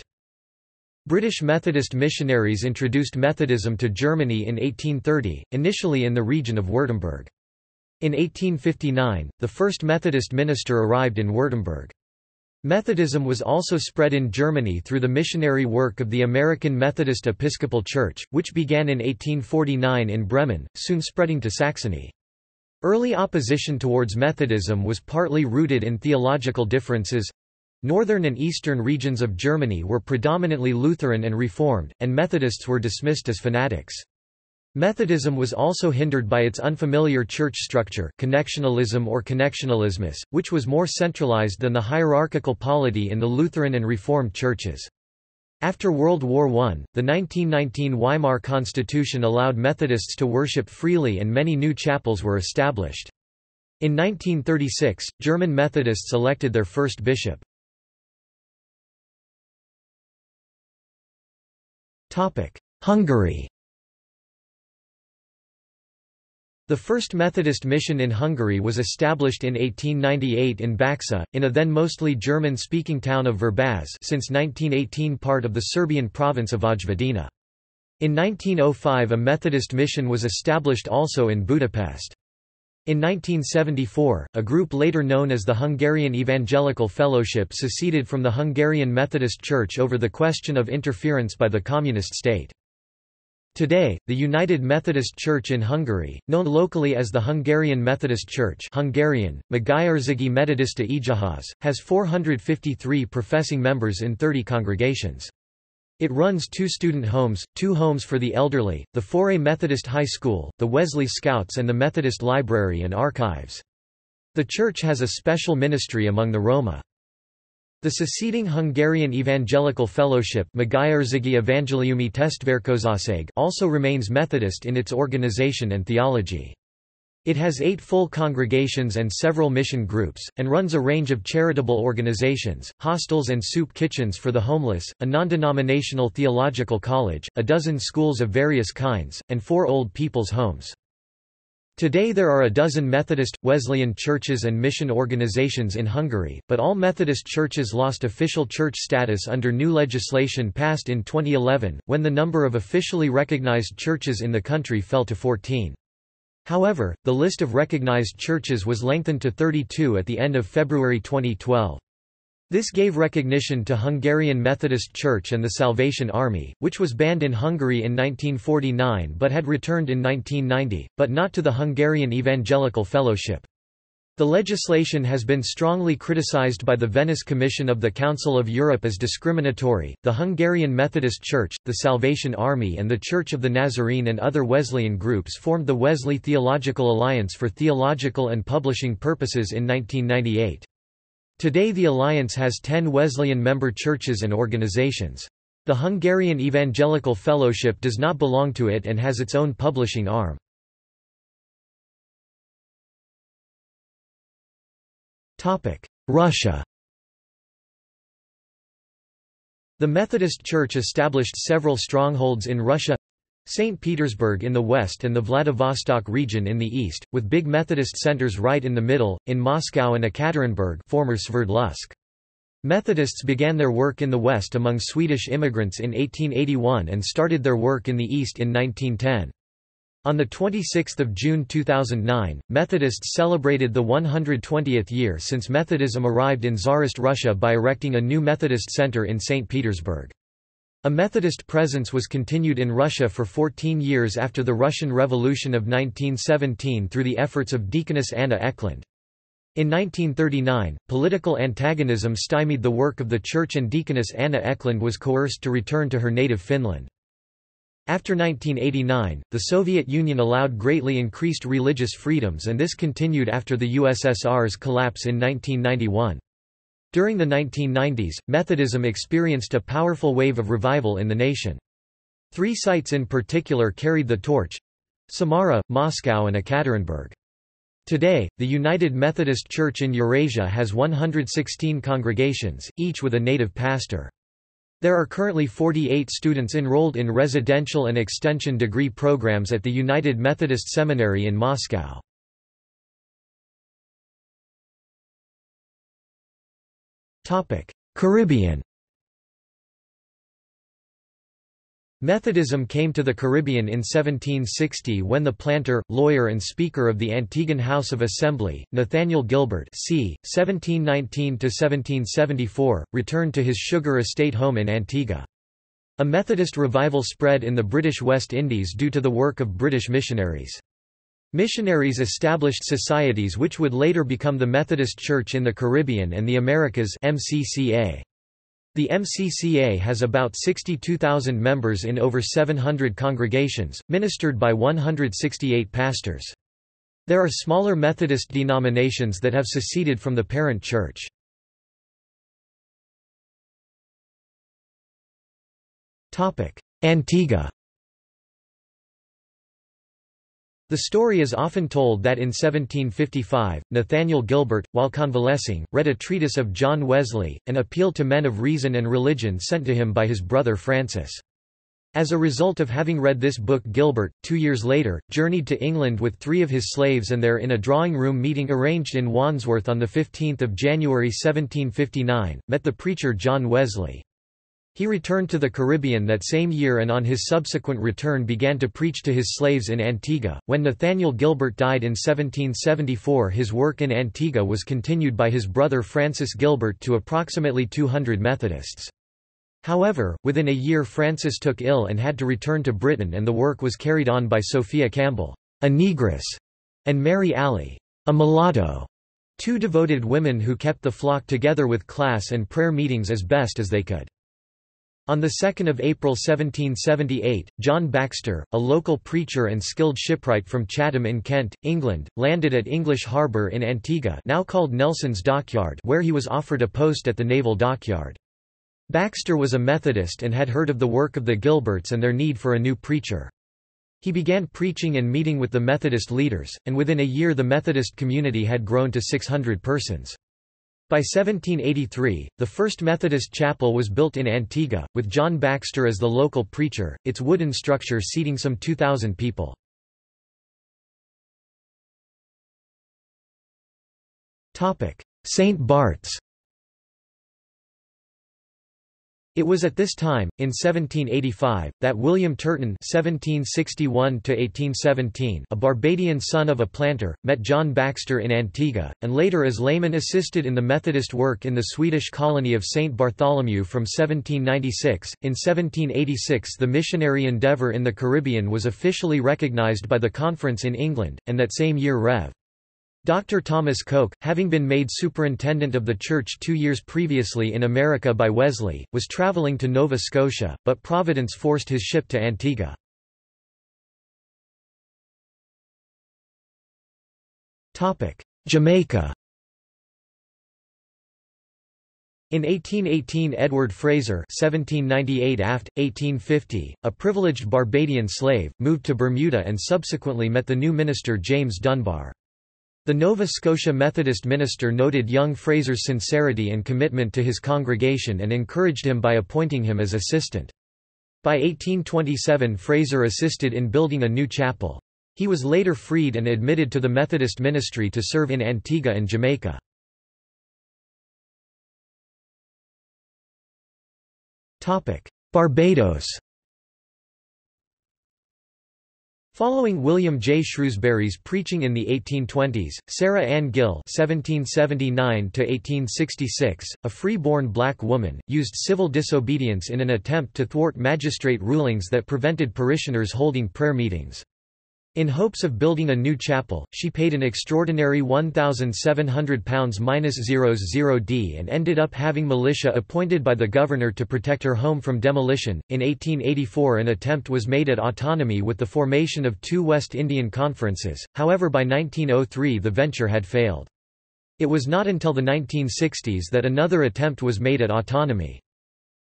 British Methodist missionaries introduced Methodism to Germany in eighteen thirty, initially in the region of Württemberg. In eighteen fifty-nine, the first Methodist minister arrived in Württemberg. Methodism was also spread in Germany through the missionary work of the American Methodist Episcopal Church, which began in eighteen forty-nine in Bremen, soon spreading to Saxony. Early opposition towards Methodism was partly rooted in theological differences. Northern and eastern regions of Germany were predominantly Lutheran and Reformed, and Methodists were dismissed as fanatics. Methodism was also hindered by its unfamiliar church structure, connectionalism or connectionalismus, which was more centralized than the hierarchical polity in the Lutheran and Reformed churches. After World War One, the nineteen nineteen Weimar Constitution allowed Methodists to worship freely and many new chapels were established. In nineteen thirty-six, German Methodists elected their first bishop. Hungary. The first Methodist mission in Hungary was established in eighteen ninety-eight in Baksa, in a then mostly German-speaking town of Verbáz, since nineteen eighteen part of the Serbian province of Vojvodina. In nineteen oh five a Methodist mission was established also in Budapest. In nineteen seventy-four, a group later known as the Hungarian Evangelical Fellowship seceded from the Hungarian Methodist Church over the question of interference by the communist state. Today, the United Methodist Church in Hungary, known locally as the Hungarian Methodist Church (Hungarian: Magyarországi Metodista Egyház), has four hundred fifty-three professing members in thirty congregations. It runs two student homes, two homes for the elderly, the Foray Methodist High School, the Wesley Scouts and the Methodist Library and Archives. The church has a special ministry among the Roma. The seceding Hungarian Evangelical Fellowship also remains Methodist in its organization and theology. It has eight full congregations and several mission groups, and runs a range of charitable organizations, hostels and soup kitchens for the homeless, a non-denominational theological college, a dozen schools of various kinds, and four old people's homes. Today there are a dozen Methodist, Wesleyan churches and mission organizations in Hungary, but all Methodist churches lost official church status under new legislation passed in twenty eleven, when the number of officially recognized churches in the country fell to fourteen. However, the list of recognized churches was lengthened to thirty-two at the end of February twenty twelve. This gave recognition to Hungarian Methodist Church and the Salvation Army, which was banned in Hungary in nineteen forty-nine but had returned in nineteen ninety, but not to the Hungarian Evangelical Fellowship. The legislation has been strongly criticized by the Venice Commission of the Council of Europe as discriminatory. The Hungarian Methodist Church, the Salvation Army, and the Church of the Nazarene and other Wesleyan groups formed the Wesley Theological Alliance for theological and publishing purposes in nineteen ninety-eight. Today the Alliance has ten Wesleyan member churches and organizations. The Hungarian Evangelical Fellowship does not belong to it and has its own publishing arm. Russia. The Methodist Church established several strongholds in Russia, Saint Petersburg in the west and the Vladivostok region in the east, with big Methodist centers right in the middle, in Moscow and Ekaterinburg, former Sverdlovsk. Methodists began their work in the west among Swedish immigrants in eighteen eighty-one and started their work in the east in nineteen ten. On twenty-sixth of June two thousand nine, Methodists celebrated the one hundred twentieth year since Methodism arrived in Tsarist Russia by erecting a new Methodist center in Saint Petersburg. A Methodist presence was continued in Russia for fourteen years after the Russian Revolution of nineteen seventeen through the efforts of Deaconess Anna Eklund. In nineteen thirty-nine, political antagonism stymied the work of the church and Deaconess Anna Eklund was coerced to return to her native Finland. After nineteen eighty-nine, the Soviet Union allowed greatly increased religious freedoms, and this continued after the U S S R's collapse in nineteen ninety-one. During the nineteen nineties, Methodism experienced a powerful wave of revival in the nation. Three sites in particular carried the torch—Samara, Moscow and Ekaterinburg. Today, the United Methodist Church in Eurasia has one hundred sixteen congregations, each with a native pastor. There are currently forty-eight students enrolled in residential and extension degree programs at the United Methodist Seminary in Moscow. Topic: Caribbean. Methodism came to the Caribbean in seventeen sixty when the planter, lawyer and speaker of the Antiguan House of Assembly, Nathaniel Gilbert c. seventeen nineteen to seventeen seventy-four, returned to his sugar estate home in Antigua. A Methodist revival spread in the British West Indies due to the work of British missionaries. Missionaries established societies which would later become the Methodist Church in the Caribbean and the Americas (M C C A). The M C C A has about sixty-two thousand members in over seven hundred congregations, ministered by one hundred sixty-eight pastors. There are smaller Methodist denominations that have seceded from the parent church. Antigua. The story is often told that in seventeen fifty-five, Nathaniel Gilbert, while convalescing, read a treatise of John Wesley, an appeal to men of reason and religion sent to him by his brother Francis. As a result of having read this book, Gilbert, two years later, journeyed to England with three of his slaves, and there in a drawing-room meeting arranged in Wandsworth on the fifteenth of January seventeen fifty-nine, met the preacher John Wesley. He returned to the Caribbean that same year and on his subsequent return began to preach to his slaves in Antigua. When Nathaniel Gilbert died in seventeen seventy-four, his work in Antigua was continued by his brother Francis Gilbert to approximately two hundred Methodists. However, within a year Francis took ill and had to return to Britain, and the work was carried on by Sophia Campbell, a negress, and Mary Alley, a mulatto, two devoted women who kept the flock together with class and prayer meetings as best as they could. On the second of April seventeen seventy-eight, John Baxter, a local preacher and skilled shipwright from Chatham in Kent, England, landed at English Harbour in Antigua, now called Nelson's Dockyard, where he was offered a post at the Naval Dockyard. Baxter was a Methodist and had heard of the work of the Gilberts and their need for a new preacher. He began preaching and meeting with the Methodist leaders, and within a year the Methodist community had grown to six hundred persons. By seventeen eighty-three, the first Methodist chapel was built in Antigua, with John Baxter as the local preacher, its wooden structure seating some two thousand people. Saint Bart's. It was at this time, in seventeen eighty-five, that William Turton seventeen sixty-one to eighteen seventeen, a Barbadian son of a planter, met John Baxter in Antigua, and later as layman assisted in the Methodist work in the Swedish colony of Saint Bartholomew from seventeen ninety-six. In seventeen eighty-six the missionary endeavor in the Caribbean was officially recognized by the conference in England, and that same year Rev. Doctor Thomas Coke, having been made superintendent of the church two years previously in America by Wesley, was traveling to Nova Scotia, but Providence forced his ship to Antigua. Jamaica. In eighteen eighteen Edward Fraser seventeen ninety-eight to eighteen fifty, a privileged Barbadian slave, moved to Bermuda and subsequently met the new minister James Dunbar. The Nova Scotia Methodist minister noted young Fraser's sincerity and commitment to his congregation and encouraged him by appointing him as assistant. By eighteen twenty-seven Fraser assisted in building a new chapel. He was later freed and admitted to the Methodist ministry to serve in Antigua and Jamaica. Barbados. Following William J. Shrewsbury's preaching in the eighteen twenties, Sarah Ann Gill seventeen seventy-nine to eighteen sixty-six, a free-born black woman, used civil disobedience in an attempt to thwart magistrate rulings that prevented parishioners holding prayer meetings. In hopes of building a new chapel, she paid an extraordinary one thousand seven hundred pounds minus zero zero d and ended up having militia appointed by the governor to protect her home from demolition. In eighteen eighty-four, an attempt was made at autonomy with the formation of two West Indian conferences, however, by nineteen oh three the venture had failed. It was not until the nineteen sixties that another attempt was made at autonomy.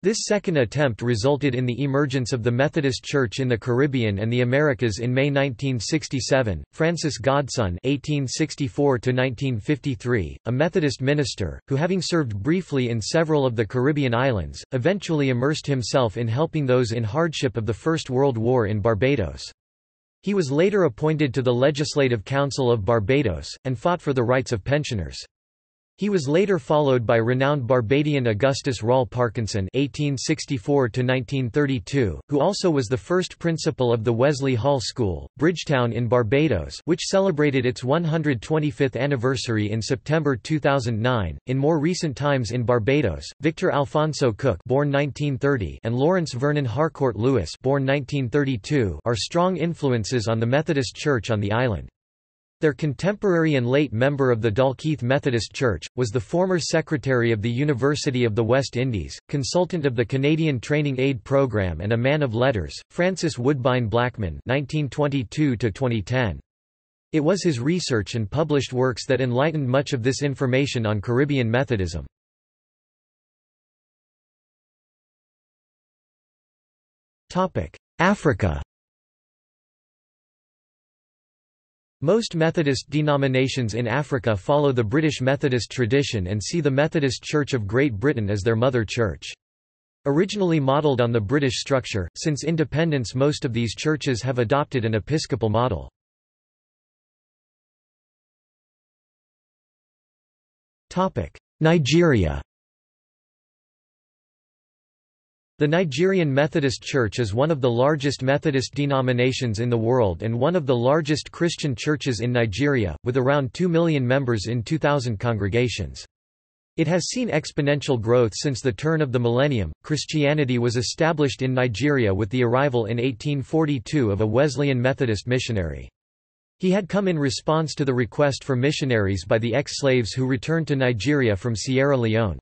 This second attempt resulted in the emergence of the Methodist Church in the Caribbean and the Americas in May nineteen sixty-seven. Francis Godson (eighteen sixty-four to nineteen fifty-three), a Methodist minister, who having served briefly in several of the Caribbean islands, eventually immersed himself in helping those in hardship of the First World War in Barbados. He was later appointed to the Legislative Council of Barbados, and fought for the rights of pensioners. He was later followed by renowned Barbadian Augustus Ralph Parkinson (eighteen sixty-four to nineteen thirty-two), who also was the first principal of the Wesley Hall School, Bridgetown in Barbados, which celebrated its one hundred twenty-fifth anniversary in September two thousand nine. In more recent times in Barbados, Victor Alfonso Cook (born nineteen thirty) and Lawrence Vernon Harcourt Lewis (born nineteen thirty-two) are strong influences on the Methodist Church on the island. Their contemporary and late member of the Dalkeith Methodist Church, was the former secretary of the University of the West Indies, consultant of the Canadian Training Aid Program and a man of letters, Francis Woodbine Blackman nineteen twenty-two to twenty ten. It was his research and published works that enlightened much of this information on Caribbean Methodism. Africa. Most Methodist denominations in Africa follow the British Methodist tradition and see the Methodist Church of Great Britain as their mother church. Originally modelled on the British structure, since independence most of these churches have adopted an episcopal model. Nigeria. The Nigerian Methodist Church is one of the largest Methodist denominations in the world and one of the largest Christian churches in Nigeria, with around two million members in two thousand congregations. It has seen exponential growth since the turn of the millennium. Christianity was established in Nigeria with the arrival in eighteen forty-two of a Wesleyan Methodist missionary. He had come in response to the request for missionaries by the ex-slaves who returned to Nigeria from Sierra Leone.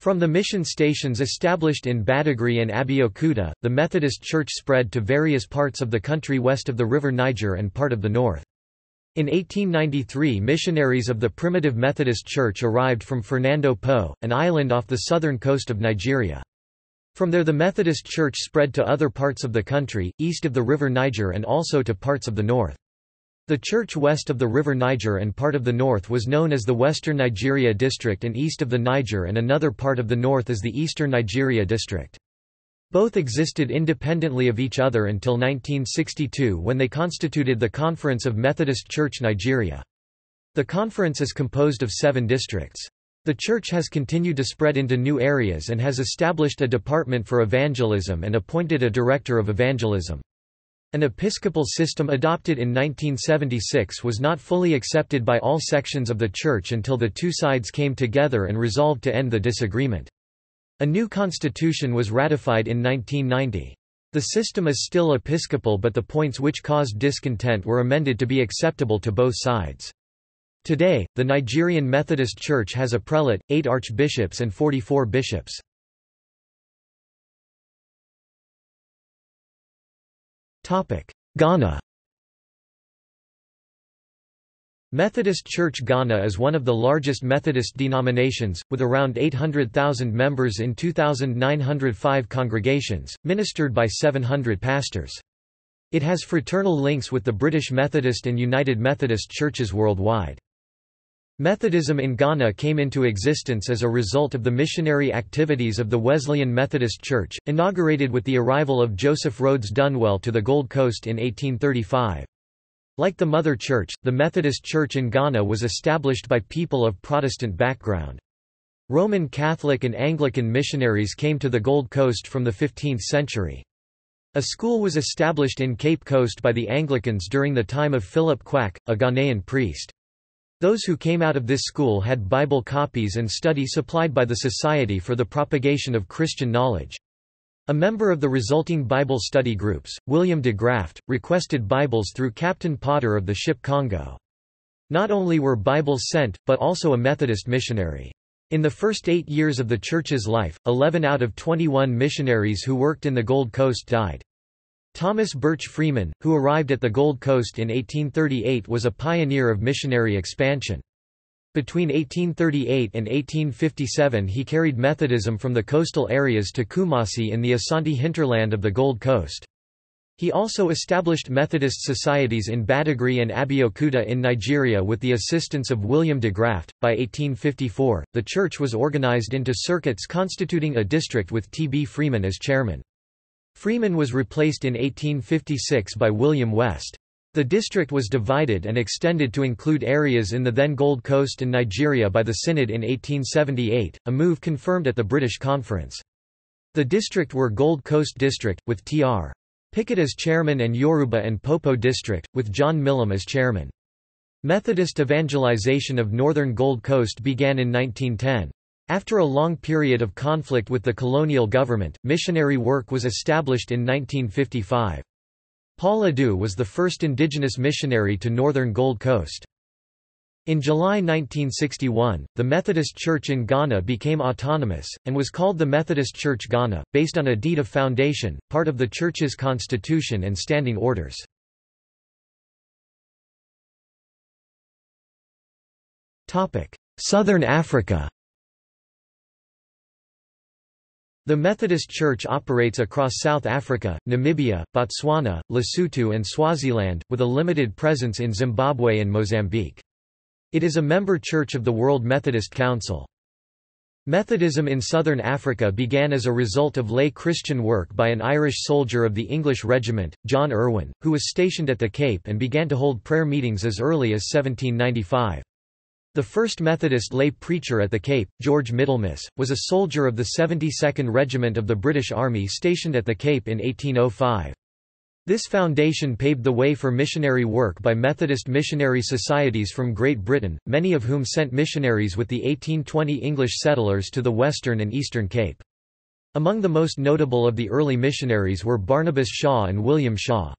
From the mission stations established in Badagry and Abeokuta, the Methodist Church spread to various parts of the country west of the River Niger and part of the north. In eighteen ninety-three, missionaries of the Primitive Methodist Church arrived from Fernando Po, an island off the southern coast of Nigeria. From there the Methodist Church spread to other parts of the country, east of the River Niger and also to parts of the north. The church west of the River Niger and part of the north was known as the Western Nigeria District, and east of the Niger and another part of the north as the Eastern Nigeria District. Both existed independently of each other until nineteen sixty-two, when they constituted the Conference of Methodist Church Nigeria. The conference is composed of seven districts. The church has continued to spread into new areas and has established a department for evangelism and appointed a director of evangelism. An episcopal system adopted in nineteen seventy-six was not fully accepted by all sections of the church until the two sides came together and resolved to end the disagreement. A new constitution was ratified in nineteen ninety. The system is still episcopal, but the points which caused discontent were amended to be acceptable to both sides. Today, the Nigerian Methodist Church has a prelate, eight archbishops and forty-four bishops. Ghana. Methodist Church Ghana is one of the largest Methodist denominations, with around eight hundred thousand members in two thousand nine hundred five congregations, ministered by seven hundred pastors. It has fraternal links with the British Methodist and United Methodist churches worldwide. Methodism in Ghana came into existence as a result of the missionary activities of the Wesleyan Methodist Church, inaugurated with the arrival of Joseph Rhodes Dunwell to the Gold Coast in eighteen thirty-five. Like the Mother Church, the Methodist Church in Ghana was established by people of Protestant background. Roman Catholic and Anglican missionaries came to the Gold Coast from the fifteenth century. A school was established in Cape Coast by the Anglicans during the time of Philip Quack, a Ghanaian priest. Those who came out of this school had Bible copies and study supplied by the Society for the Propagation of Christian Knowledge. A member of the resulting Bible study groups, William de Graft, requested Bibles through Captain Potter of the ship Congo. Not only were Bibles sent, but also a Methodist missionary. In the first eight years of the Church's life, eleven out of twenty-one missionaries who worked in the Gold Coast died. Thomas Birch Freeman, who arrived at the Gold Coast in eighteen thirty-eight, was a pioneer of missionary expansion. Between eighteen thirty-eight and eighteen fifty-seven he carried Methodism from the coastal areas to Kumasi in the Asante hinterland of the Gold Coast. He also established Methodist societies in Badagry and Abeokuta in Nigeria with the assistance of William de Graft. By eighteen fifty-four, the church was organized into circuits constituting a district with T B Freeman as chairman. Freeman was replaced in eighteen fifty-six by William West. The district was divided and extended to include areas in the then Gold Coast and Nigeria by the Synod in eighteen seventy-eight, a move confirmed at the British Conference. The district were Gold Coast District, with T R Pickett as chairman, and Yoruba and Popo District, with John Millam as chairman. Methodist evangelization of northern Gold Coast began in nineteen ten. After a long period of conflict with the colonial government, missionary work was established in nineteen fifty-five. Paul Adu was the first indigenous missionary to northern Gold Coast. In July nineteen sixty-one, the Methodist Church in Ghana became autonomous, and was called the Methodist Church Ghana, based on a deed of foundation, part of the Church's constitution and standing orders. Southern Africa. The Methodist Church operates across South Africa, Namibia, Botswana, Lesotho and Swaziland, with a limited presence in Zimbabwe and Mozambique. It is a member church of the World Methodist Council. Methodism in Southern Africa began as a result of lay Christian work by an Irish soldier of the English regiment, John Irwin, who was stationed at the Cape and began to hold prayer meetings as early as seventeen ninety-five. The first Methodist lay preacher at the Cape, George Middlemiss, was a soldier of the seventy-second Regiment of the British Army stationed at the Cape in eighteen oh five. This foundation paved the way for missionary work by Methodist missionary societies from Great Britain, many of whom sent missionaries with the eighteen twenty English settlers to the Western and Eastern Cape. Among the most notable of the early missionaries were Barnabas Shaw and William Shaw.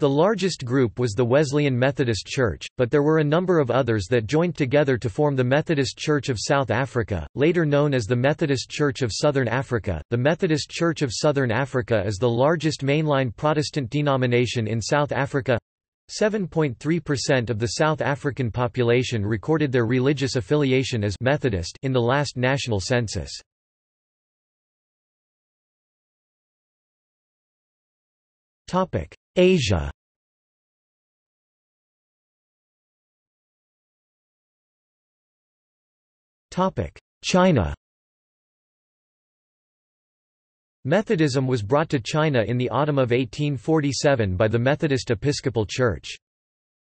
The largest group was the Wesleyan Methodist Church, but there were a number of others that joined together to form the Methodist Church of South Africa, later known as the Methodist Church of Southern Africa. The Methodist Church of Southern Africa is the largest mainline Protestant denomination in South Africa. seven point three percent of the South African population recorded their religious affiliation as Methodist in the last national census. Topic: Asia. Topic: China. Methodism was brought to China in the autumn of eighteen forty-seven by the Methodist Episcopal Church.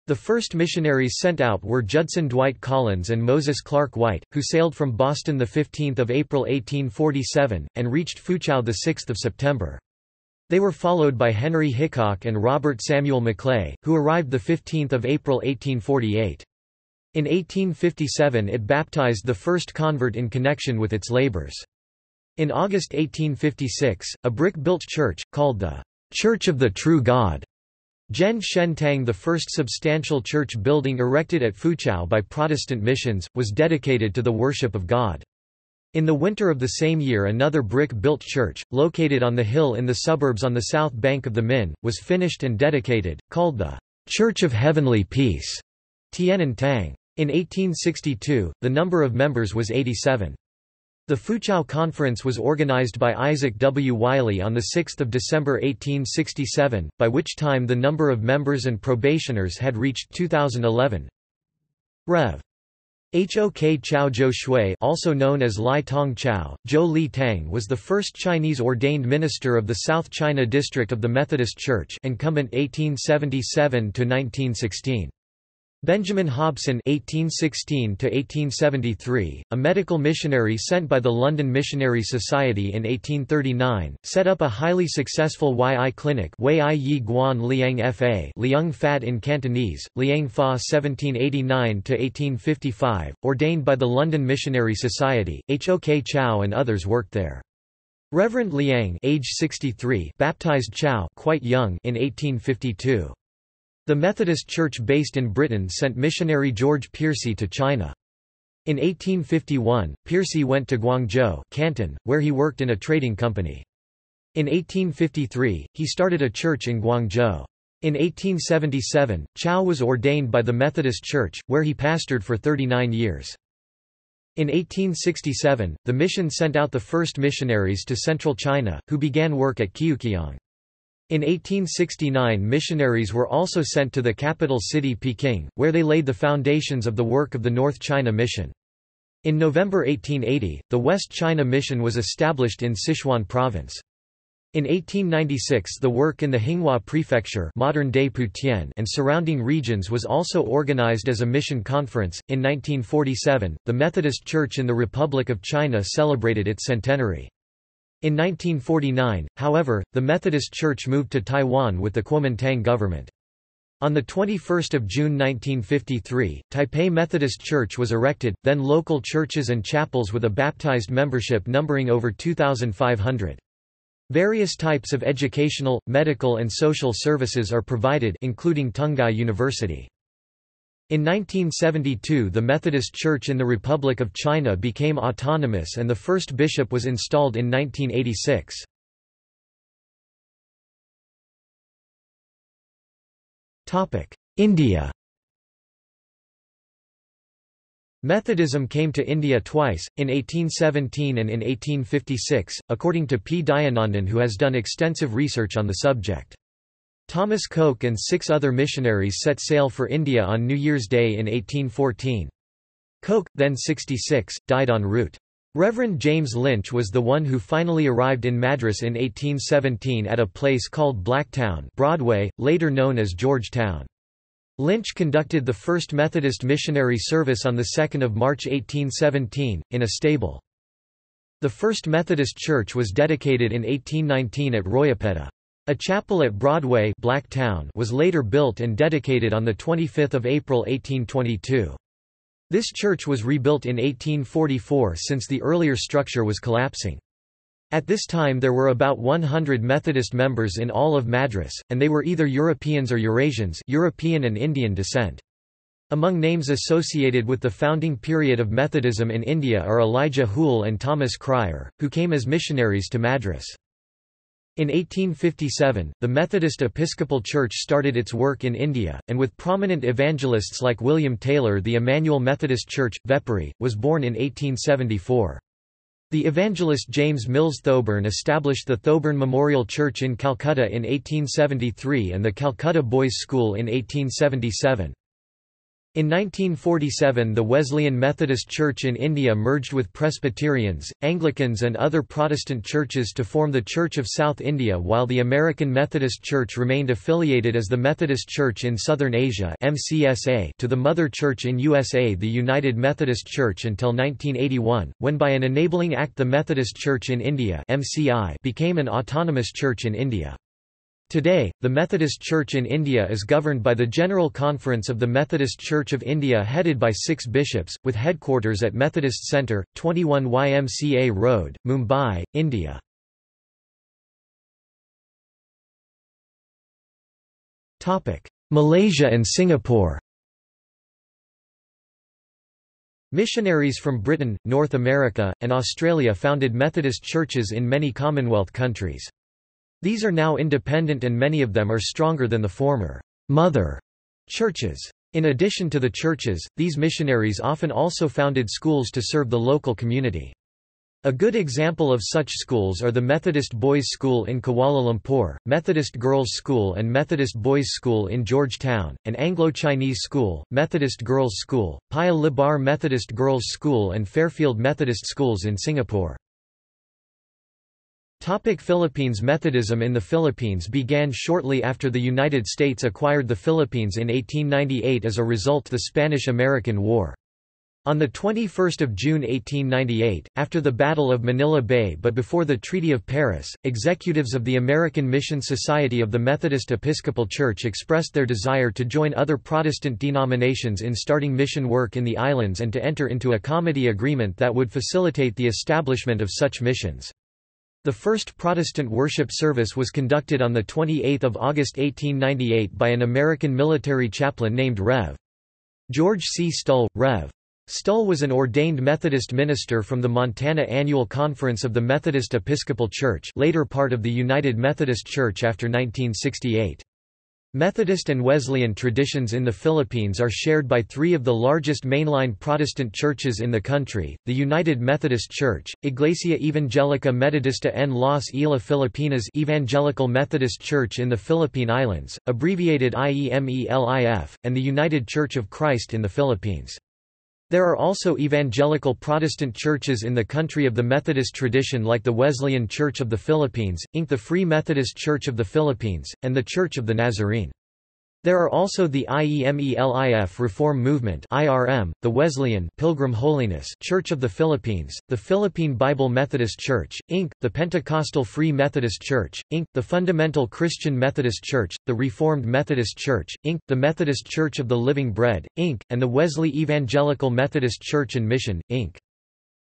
The first missionaries sent out were Judson Dwight Collins and Moses Clark White, who sailed from Boston the fifteenth of April eighteen forty-seven and reached Fuchao the sixth of September. They were followed by Henry Hickok and Robert Samuel Maclay, who arrived the fifteenth of April eighteen forty-eight. In eighteen fifty-seven it baptized the first convert in connection with its labors. In August eighteen fifty-six, a brick-built church, called the Church of the True God, Gen Shentang, the first substantial church building erected at Fuchao by Protestant missions, was dedicated to the worship of God. In the winter of the same year another brick-built church, located on the hill in the suburbs on the south bank of the Min, was finished and dedicated, called the Church of Heavenly Peace, Tianan Tang. In eighteen sixty-two, the number of members was eighty-seven. The Fuchao Conference was organized by Isaac W. Wiley on the sixth of December eighteen sixty-seven, by which time the number of members and probationers had reached two thousand eleven. Rev. Hok Chao Jo Shui, also known as Lai Tong Chao, Zhou Li Tang, was the first Chinese ordained minister of the South China District of the Methodist Church, incumbent eighteen seventy-seven to nineteen sixteen. Benjamin Hobson eighteen sixteen to eighteen seventy-three, a medical missionary sent by the London Missionary Society in eighteen thirty-nine, set up a highly successful Y I clinic, Wai Yi Guan Liang Fa, Liang Fat in Cantonese, Liang Fa seventeen eighty-nine to eighteen fifty-five, ordained by the London Missionary Society. Hok Chau and others worked there. Reverend Liang, age sixty-three, baptized Chow quite young in eighteen fifty-two. The Methodist Church based in Britain sent missionary George Piercy to China. In eighteen fifty-one, Piercy went to Guangzhou, Canton, where he worked in a trading company. In eighteen fifty-three, he started a church in Guangzhou. In eighteen seventy-seven, Chow was ordained by the Methodist Church, where he pastored for thirty-nine years. In eighteen sixty-seven, the mission sent out the first missionaries to central China, who began work at Qiuqiang. In eighteen sixty-nine, missionaries were also sent to the capital city Peking, where they laid the foundations of the work of the North China Mission. In November eighteen eighty, the West China Mission was established in Sichuan Province. In eighteen ninety-six, the work in the Hinghua Prefecture, modern-day Putian, and surrounding regions was also organized as a mission conference. In nineteen forty-seven, the Methodist Church in the Republic of China celebrated its centenary. In nineteen forty-nine, however, the Methodist Church moved to Taiwan with the Kuomintang government. On the twenty-first of June nineteen fifty-three, Taipei Methodist Church was erected, then local churches and chapels with a baptized membership numbering over two thousand five hundred. Various types of educational, medical and social services are provided, including Tunghai University. In nineteen seventy-two, the Methodist Church in the Republic of China became autonomous and the first bishop was installed in nineteen eighty-six. India. Methodism came to India twice, in eighteen seventeen and in eighteen fifty-six, according to P. Dayanandan, who has done extensive research on the subject. Thomas Coke and six other missionaries set sail for India on New Year's Day in eighteen fourteen. Coke, then sixty-six, died en route. Reverend James Lynch was the one who finally arrived in Madras in eighteen seventeen at a place called Blacktown, Broadway, later known as Georgetown. Lynch conducted the first Methodist missionary service on the second of March eighteen seventeen, in a stable. The first Methodist church was dedicated in eighteen nineteen at Royapeta. A chapel at Broadway Blacktown was later built and dedicated on the twenty-fifth of April eighteen twenty-two. This church was rebuilt in eighteen forty-four since the earlier structure was collapsing. At this time there were about one hundred Methodist members in all of Madras, and they were either Europeans or Eurasians, European and Indian descent. Among names associated with the founding period of Methodism in India are Elijah Hoole and Thomas Cryer, who came as missionaries to Madras. In eighteen fifty-seven, the Methodist Episcopal Church started its work in India, and with prominent evangelists like William Taylor, the Emmanuel Methodist Church, Vepari, was born in eighteen seventy-four. The evangelist James Mills Thoburn established the Thoburn Memorial Church in Calcutta in eighteen seventy-three and the Calcutta Boys' School in eighteen seventy-seven. In nineteen forty-seven, the Wesleyan Methodist Church in India merged with Presbyterians, Anglicans and other Protestant churches to form the Church of South India, while the American Methodist Church remained affiliated as the Methodist Church in Southern Asia (M C S A) to the mother church in U S A, the United Methodist Church, until nineteen eighty-one, when by an enabling act the Methodist Church in India (M C I) became an autonomous church in India. Today, the Methodist Church in India is governed by the General Conference of the Methodist Church of India, headed by six bishops, with headquarters at Methodist Centre, twenty-one Y M C A Road, Mumbai, India. Malaysia and Singapore. Missionaries from Britain, North America, and Australia founded Methodist churches in many Commonwealth countries. These are now independent and many of them are stronger than the former mother churches. In addition to the churches, these missionaries often also founded schools to serve the local community. A good example of such schools are the Methodist Boys' School in Kuala Lumpur, Methodist Girls' School and Methodist Boys' School in Georgetown, an Anglo-Chinese school, Methodist Girls' School, Paya Lebar Methodist Girls' School and Fairfield Methodist Schools in Singapore. Philippines. Methodism in the Philippines began shortly after the United States acquired the Philippines in eighteen ninety-eight as a result of the Spanish-American War. On the twenty-first of June eighteen ninety-eight, after the Battle of Manila Bay but before the Treaty of Paris, executives of the American Mission Society of the Methodist Episcopal Church expressed their desire to join other Protestant denominations in starting mission work in the islands and to enter into a comity agreement that would facilitate the establishment of such missions. The first Protestant worship service was conducted on the twenty-eighth of August eighteen ninety-eight by an American military chaplain named Rev. George C. Stull. Rev. Stull was an ordained Methodist minister from the Montana Annual Conference of the Methodist Episcopal Church, later part of the United Methodist Church after nineteen sixty-eight. Methodist and Wesleyan traditions in the Philippines are shared by three of the largest mainline Protestant churches in the country, the United Methodist Church, Iglesia Evangelica Metodista en las Islas Filipinas Evangelical Methodist Church in the Philippine Islands, abbreviated I E M E L I F, and the United Church of Christ in the Philippines. There are also evangelical Protestant churches in the country of the Methodist tradition like the Wesleyan Church of the Philippines, Incorporated, the Free Methodist Church of the Philippines, and the Church of the Nazarene. There are also the I E M E L I F Reform Movement (I R M), the Wesleyan Pilgrim Holiness Church of the Philippines, the Philippine Bible Methodist Church, Incorporated, the Pentecostal Free Methodist Church, Incorporated, the Fundamental Christian Methodist Church, the Reformed Methodist Church, Incorporated, the Methodist Church of the Living Bread, Incorporated, and the Wesley Evangelical Methodist Church and Mission, Incorporated.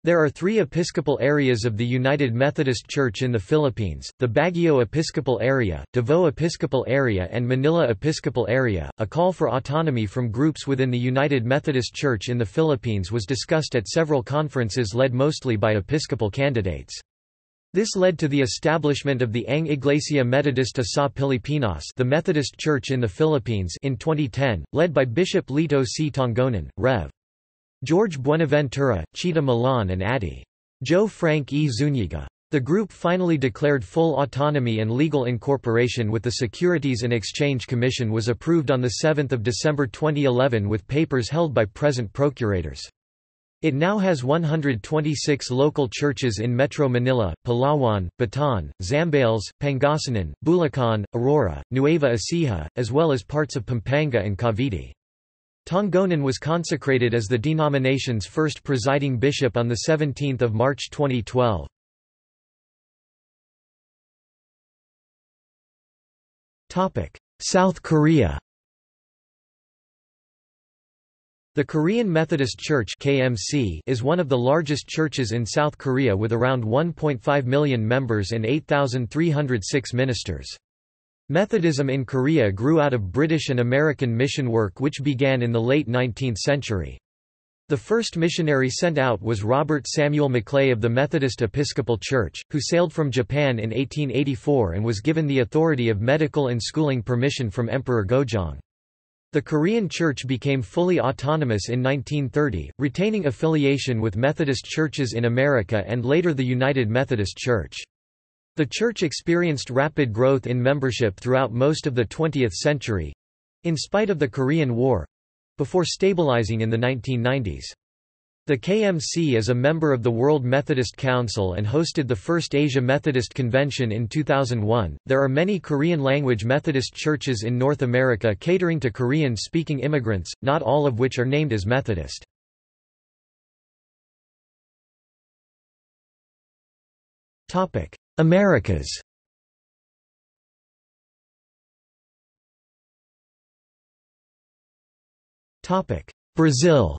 There are three episcopal areas of the United Methodist Church in the Philippines, the Baguio Episcopal Area, Davao Episcopal Area and Manila Episcopal Area. A call for autonomy from groups within the United Methodist Church in the Philippines was discussed at several conferences led mostly by episcopal candidates. This led to the establishment of the Ang Iglesia Metodista sa Pilipinas, the Methodist Church in the Philippines, in twenty ten, led by Bishop Lito C. Tongonan, Rev. George Buenaventura, Chita Milan and Atti. Joe Frank E. Zuniga. The group finally declared full autonomy and legal incorporation with the Securities and Exchange Commission was approved on the seventh of December twenty eleven with papers held by present procurators. It now has one hundred twenty-six local churches in Metro Manila, Palawan, Batan, Zambales, Pangasinan, Bulacan, Aurora, Nueva Ecija, as well as parts of Pampanga and Cavite. Tongonan was consecrated as the denomination's first presiding bishop on the seventeenth of March twenty twelve. South Korea. The Korean Methodist Church (K M C) is one of the largest churches in South Korea with around one point five million members and eight thousand three hundred six ministers. Methodism in Korea grew out of British and American mission work which began in the late nineteenth century. The first missionary sent out was Robert Samuel Maclay of the Methodist Episcopal Church, who sailed from Japan in eighteen eighty-four and was given the authority of medical and schooling permission from Emperor Gojong. The Korean Church became fully autonomous in nineteen thirty, retaining affiliation with Methodist churches in America and later the United Methodist Church. The church experienced rapid growth in membership throughout most of the twentieth century—in spite of the Korean War—before stabilizing in the nineteen nineties. The K M C is a member of the World Methodist Council and hosted the first Asia Methodist Convention in two thousand one. There are many Korean-language Methodist churches in North America catering to Korean-speaking immigrants, not all of which are named as Methodist. Americas. Brazil.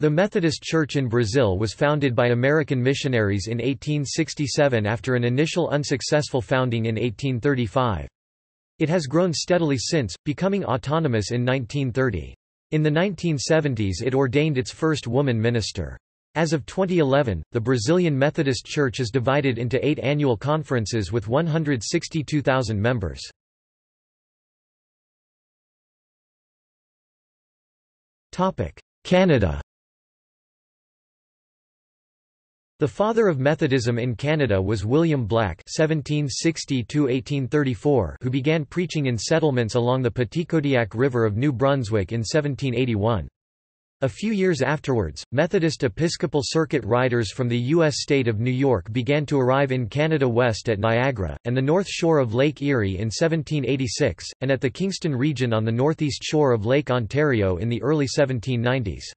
The Methodist Church in Brazil was founded by American missionaries in eighteen sixty-seven after an initial unsuccessful founding in eighteen thirty-five. It has grown steadily since, becoming autonomous in nineteen thirty. In the nineteen seventies it ordained its first woman minister. As of twenty eleven, the Brazilian Methodist Church is divided into eight annual conferences with one hundred sixty-two thousand members. Canada. The father of Methodism in Canada was William Black (seventeen sixty to eighteen thirty-four), who began preaching in settlements along the Peticodiac River of New Brunswick in seventeen eighty-one. A few years afterwards, Methodist Episcopal Circuit riders from the U S state of New York began to arrive in Canada west at Niagara, and the north shore of Lake Erie in seventeen eighty-six, and at the Kingston region on the northeast shore of Lake Ontario in the early seventeen nineties.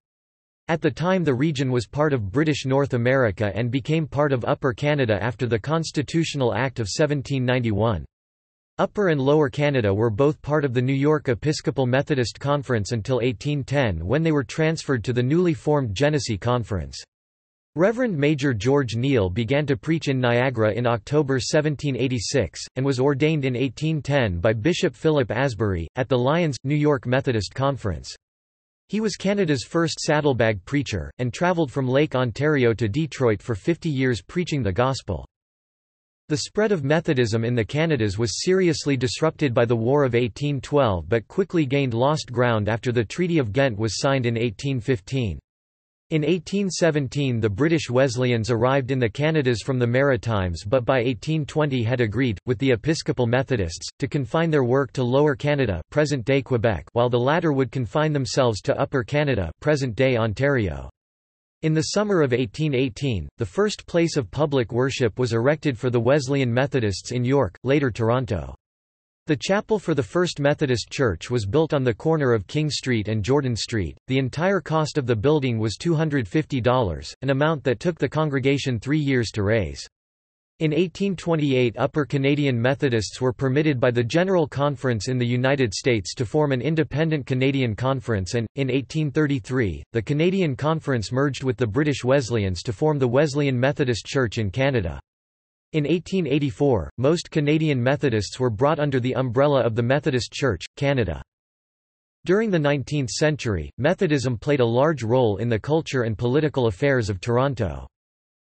At the time the region was part of British North America and became part of Upper Canada after the Constitutional Act of seventeen ninety-one. Upper and Lower Canada were both part of the New York Episcopal Methodist Conference until eighteen ten when they were transferred to the newly formed Genesee Conference. Reverend Major George Neal began to preach in Niagara in October seventeen eighty-six, and was ordained in eighteen ten by Bishop Philip Asbury, at the Lyons, New York Methodist Conference. He was Canada's first saddlebag preacher, and travelled from Lake Ontario to Detroit for fifty years preaching the gospel. The spread of Methodism in the Canadas was seriously disrupted by the War of eighteen twelve but quickly gained lost ground after the Treaty of Ghent was signed in eighteen fifteen. In eighteen seventeen the British Wesleyans arrived in the Canadas from the Maritimes but by eighteen twenty had agreed, with the Episcopal Methodists, to confine their work to Lower Canada present-day Quebec while the latter would confine themselves to Upper Canada present-day Ontario. In the summer of eighteen eighteen, the first place of public worship was erected for the Wesleyan Methodists in York, later Toronto. The chapel for the First Methodist Church was built on the corner of King Street and Jordan Street. The entire cost of the building was two hundred fifty dollars, an amount that took the congregation three years to raise. In eighteen twenty-eight, Upper Canadian Methodists were permitted by the General Conference in the United States to form an independent Canadian Conference, and, in eighteen thirty-three, the Canadian Conference merged with the British Wesleyans to form the Wesleyan Methodist Church in Canada. In eighteen eighty-four, most Canadian Methodists were brought under the umbrella of the Methodist Church, Canada. During the nineteenth century, Methodism played a large role in the culture and political affairs of Toronto.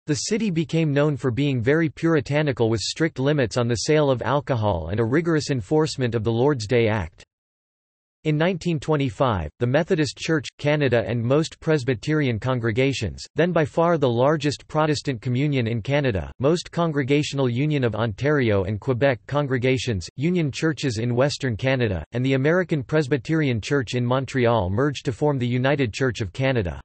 The city became known for being very puritanical with strict limits on the sale of alcohol and a rigorous enforcement of the Lord's Day Act. In nineteen twenty-five, the Methodist Church, Canada and most Presbyterian congregations, then by far the largest Protestant communion in Canada, most Congregational Union of Ontario and Quebec congregations, Union Churches in Western Canada, and the American Presbyterian Church in Montreal merged to form the United Church of Canada.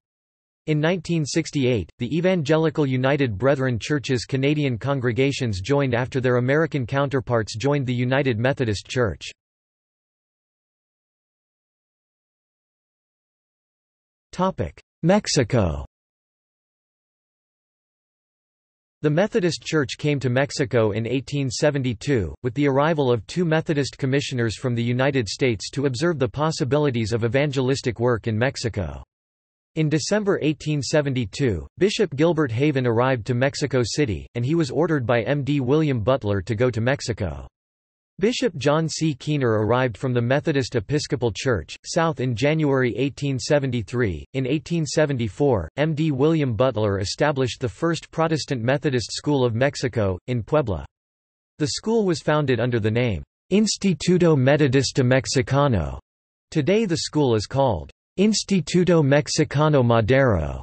In nineteen sixty-eight, the Evangelical United Brethren Church's Canadian congregations joined after their American counterparts joined the United Methodist Church. Mexico. The Methodist Church came to Mexico in eighteen seventy-two, with the arrival of two Methodist commissioners from the United States to observe the possibilities of evangelistic work in Mexico. In December eighteen seventy-two, Bishop Gilbert Haven arrived to Mexico City, and he was ordered by M D William Butler to go to Mexico. Bishop John C. Keener arrived from the Methodist Episcopal Church, South in January eighteen seventy-three. In eighteen seventy-four, M D William Butler established the first Protestant Methodist School of Mexico, in Puebla. The school was founded under the name Instituto Metodista Mexicano. Today the school is called Instituto Mexicano Madero.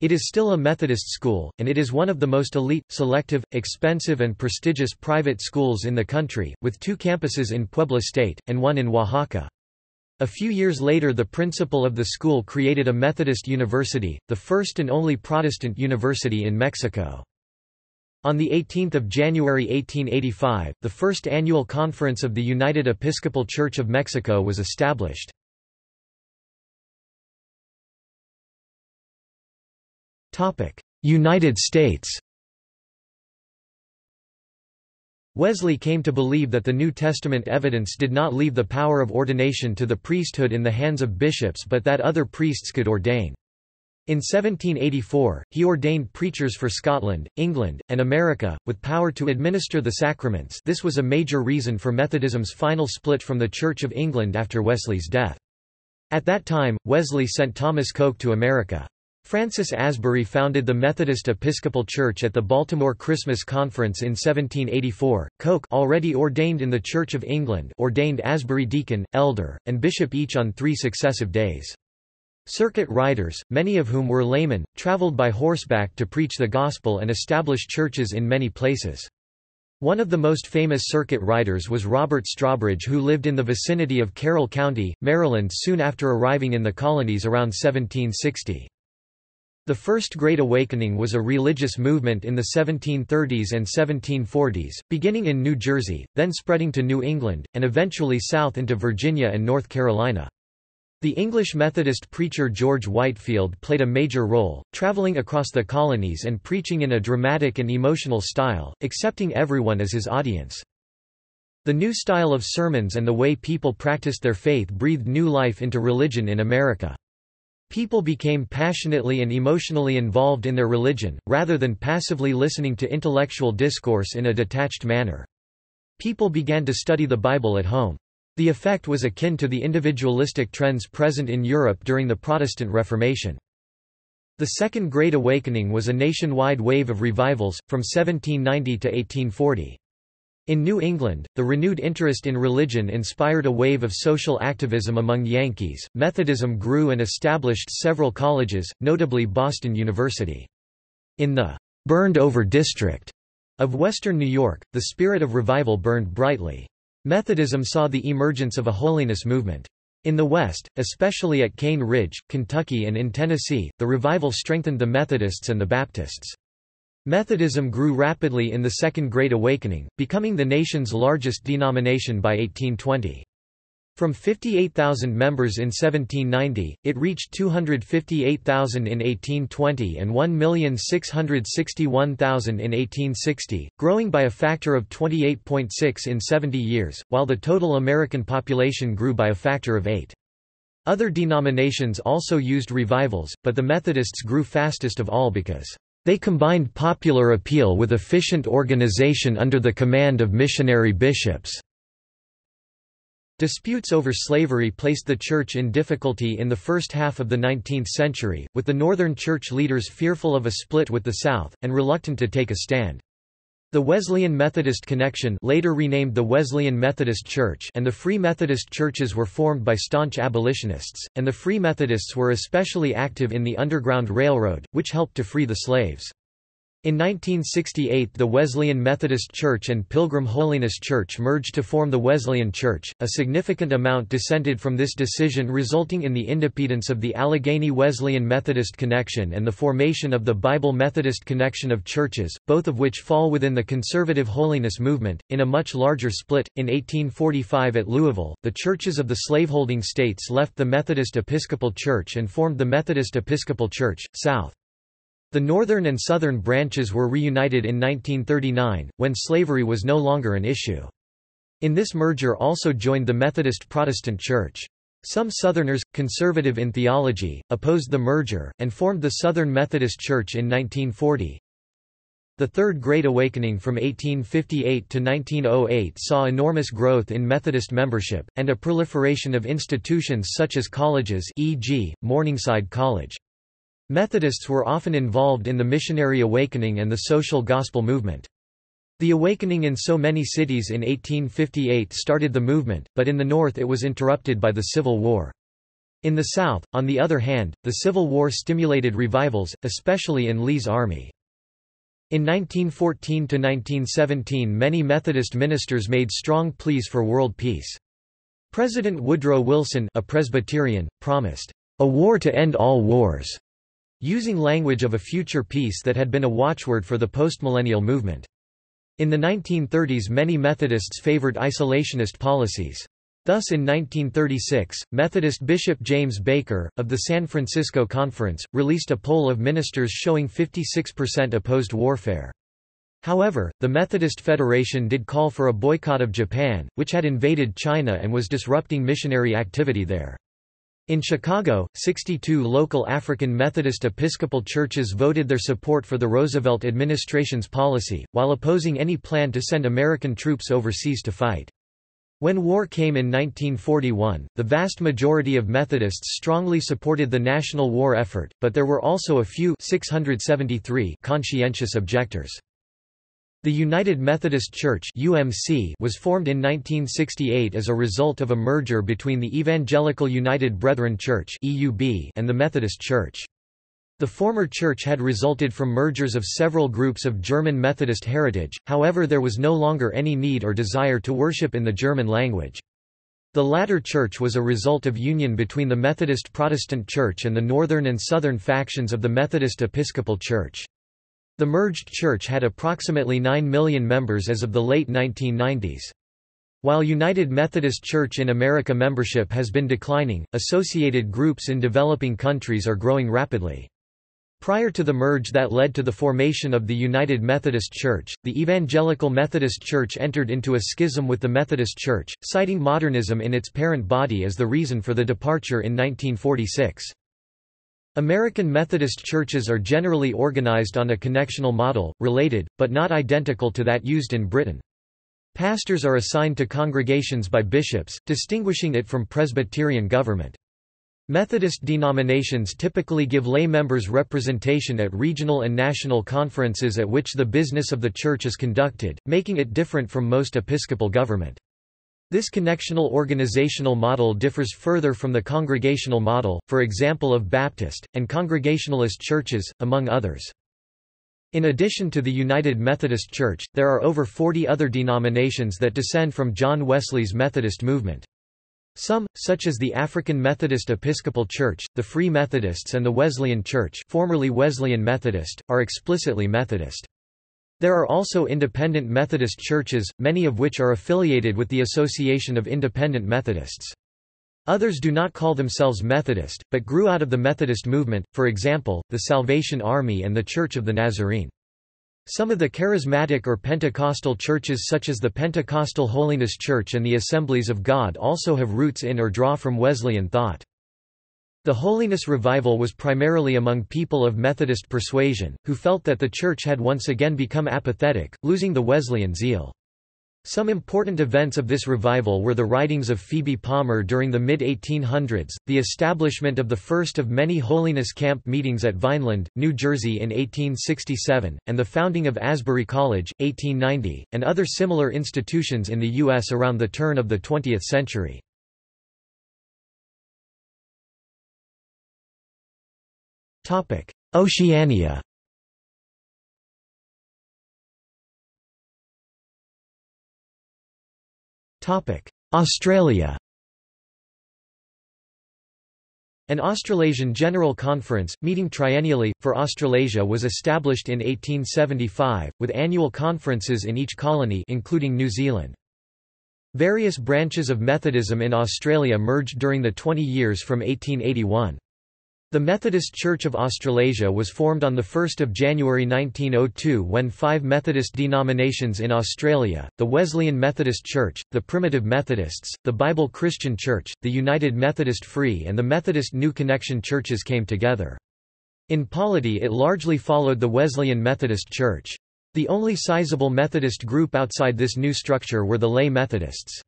It is still a Methodist school, and it is one of the most elite, selective, expensive and prestigious private schools in the country, with two campuses in Puebla State, and one in Oaxaca. A few years later the principal of the school created a Methodist university, the first and only Protestant university in Mexico. On eighteenth of January eighteen eighty-five, the first annual conference of the United Episcopal Church of Mexico was established. United States. Wesley came to believe that the New Testament evidence did not leave the power of ordination to the priesthood in the hands of bishops but that other priests could ordain. In seventeen eighty-four, he ordained preachers for Scotland, England, and America, with power to administer the sacraments. This was a major reason for Methodism's final split from the Church of England after Wesley's death. At that time, Wesley sent Thomas Coke to America. Francis Asbury founded the Methodist Episcopal Church at the Baltimore Christmas Conference in seventeen eighty-four. Coke, already ordained in the Church of England, ordained Asbury deacon, elder, and bishop each on three successive days. Circuit riders, many of whom were laymen, traveled by horseback to preach the gospel and establish churches in many places. One of the most famous circuit riders was Robert Strawbridge, who lived in the vicinity of Carroll County, Maryland soon after arriving in the colonies around seventeen sixty. The First Great Awakening was a religious movement in the seventeen thirties and seventeen forties, beginning in New Jersey, then spreading to New England, and eventually south into Virginia and North Carolina. The English Methodist preacher George Whitefield played a major role, traveling across the colonies and preaching in a dramatic and emotional style, accepting everyone as his audience. The new style of sermons and the way people practiced their faith breathed new life into religion in America. People became passionately and emotionally involved in their religion, rather than passively listening to intellectual discourse in a detached manner. People began to study the Bible at home. The effect was akin to the individualistic trends present in Europe during the Protestant Reformation. The Second Great Awakening was a nationwide wave of revivals, from seventeen ninety to eighteen forty. In New England, the renewed interest in religion inspired a wave of social activism among Yankees. Methodism grew and established several colleges, notably Boston University. In the burned-over district of western New York, the spirit of revival burned brightly. Methodism saw the emergence of a holiness movement. In the West, especially at Cane Ridge, Kentucky and in Tennessee, the revival strengthened the Methodists and the Baptists. Methodism grew rapidly in the Second Great Awakening, becoming the nation's largest denomination by eighteen twenty. From fifty-eight thousand members in seventeen ninety, it reached two hundred fifty-eight thousand in eighteen twenty and one million six hundred sixty-one thousand in eighteen sixty, growing by a factor of twenty-eight point six in seventy years, while the total American population grew by a factor of eight. Other denominations also used revivals, but the Methodists grew fastest of all because they combined popular appeal with efficient organization under the command of missionary bishops. Disputes over slavery placed the Church in difficulty in the first half of the nineteenth century, with the Northern Church leaders fearful of a split with the South, and reluctant to take a stand. The Wesleyan Methodist Connection, later renamed the Wesleyan Methodist Church, and the Free Methodist Churches were formed by staunch abolitionists, and the Free Methodists were especially active in the Underground Railroad, which helped to free the slaves. In nineteen sixty-eight, the Wesleyan Methodist Church and Pilgrim Holiness Church merged to form the Wesleyan Church. A significant amount dissented from this decision, resulting in the independence of the Allegheny Wesleyan Methodist Connection and the formation of the Bible Methodist Connection of Churches, both of which fall within the conservative holiness movement, in a much larger split. In eighteen forty-five at Louisville, the churches of the slaveholding states left the Methodist Episcopal Church and formed the Methodist Episcopal Church, South. The northern and southern branches were reunited in nineteen thirty-nine, when slavery was no longer an issue. In this merger also joined the Methodist Protestant Church. Some Southerners, conservative in theology, opposed the merger, and formed the Southern Methodist Church in nineteen forty. The Third Great Awakening from eighteen fifty-eight to nineteen oh eight saw enormous growth in Methodist membership, and a proliferation of institutions such as colleges, for example, Morningside College. Methodists were often involved in the missionary awakening and the social gospel movement. The awakening in so many cities in eighteen fifty-eight started the movement, but in the North it was interrupted by the Civil War. In the South, on the other hand, the Civil War stimulated revivals, especially in Lee's army. In nineteen fourteen to nineteen seventeen, many Methodist ministers made strong pleas for world peace. President Woodrow Wilson, a Presbyterian, promised, "A war to end all wars," using language of a future peace that had been a watchword for the postmillennial movement. In the nineteen thirties, many Methodists favored isolationist policies. Thus in nineteen thirty-six, Methodist Bishop James Baker, of the San Francisco Conference, released a poll of ministers showing fifty-six percent opposed warfare. However, the Methodist Federation did call for a boycott of Japan, which had invaded China and was disrupting missionary activity there. In Chicago, sixty-two local African Methodist Episcopal churches voted their support for the Roosevelt administration's policy, while opposing any plan to send American troops overseas to fight. When war came in nineteen forty-one, the vast majority of Methodists strongly supported the national war effort, but there were also a few six hundred seventy-three conscientious objectors. The United Methodist Church (U M C) was formed in nineteen sixty-eight as a result of a merger between the Evangelical United Brethren Church (E U B) and the Methodist Church. The former church had resulted from mergers of several groups of German Methodist heritage, however there was no longer any need or desire to worship in the German language. The latter church was a result of union between the Methodist Protestant Church and the northern and southern factions of the Methodist Episcopal Church. The merged church had approximately nine million members as of the late nineteen nineties. While United Methodist Church in America membership has been declining, associated groups in developing countries are growing rapidly. Prior to the merge that led to the formation of the United Methodist Church, the Evangelical Methodist Church entered into a schism with the Methodist Church, citing modernism in its parent body as the reason for the departure in nineteen forty-six. American Methodist churches are generally organized on a connectional model, related, but not identical to that used in Britain. Pastors are assigned to congregations by bishops, distinguishing it from Presbyterian government. Methodist denominations typically give lay members representation at regional and national conferences at which the business of the church is conducted, making it different from most episcopal government. This connectional organizational model differs further from the congregational model, for example of Baptist, and Congregationalist churches, among others. In addition to the United Methodist Church, there are over forty other denominations that descend from John Wesley's Methodist movement. Some, such as the African Methodist Episcopal Church, the Free Methodists and the Wesleyan Church, formerly Wesleyan Methodist, are explicitly Methodist. There are also independent Methodist churches, many of which are affiliated with the Association of Independent Methodists. Others do not call themselves Methodist, but grew out of the Methodist movement, for example, the Salvation Army and the Church of the Nazarene. Some of the charismatic or Pentecostal churches such as the Pentecostal Holiness Church and the Assemblies of God also have roots in or draw from Wesleyan thought. The Holiness Revival was primarily among people of Methodist persuasion, who felt that the Church had once again become apathetic, losing the Wesleyan zeal. Some important events of this revival were the writings of Phoebe Palmer during the mid eighteen hundreds, the establishment of the first of many Holiness Camp meetings at Vineland, New Jersey in eighteen sixty-seven, and the founding of Asbury College, eighteen ninety, and other similar institutions in the U S around the turn of the twentieth century. Oceania. Australia. An Australasian General Conference, meeting triennially, for Australasia was established in eighteen seventy-five, with annual conferences in each colony including New Zealand. Various branches of Methodism in Australia merged during the twenty years from eighteen eighty-one. The Methodist Church of Australasia was formed on the first of January nineteen oh two when five Methodist denominations in Australia, the Wesleyan Methodist Church, the Primitive Methodists, the Bible Christian Church, the United Methodist Free and the Methodist New Connection Churches came together. In polity it largely followed the Wesleyan Methodist Church. The only sizable Methodist group outside this new structure were the lay Methodists.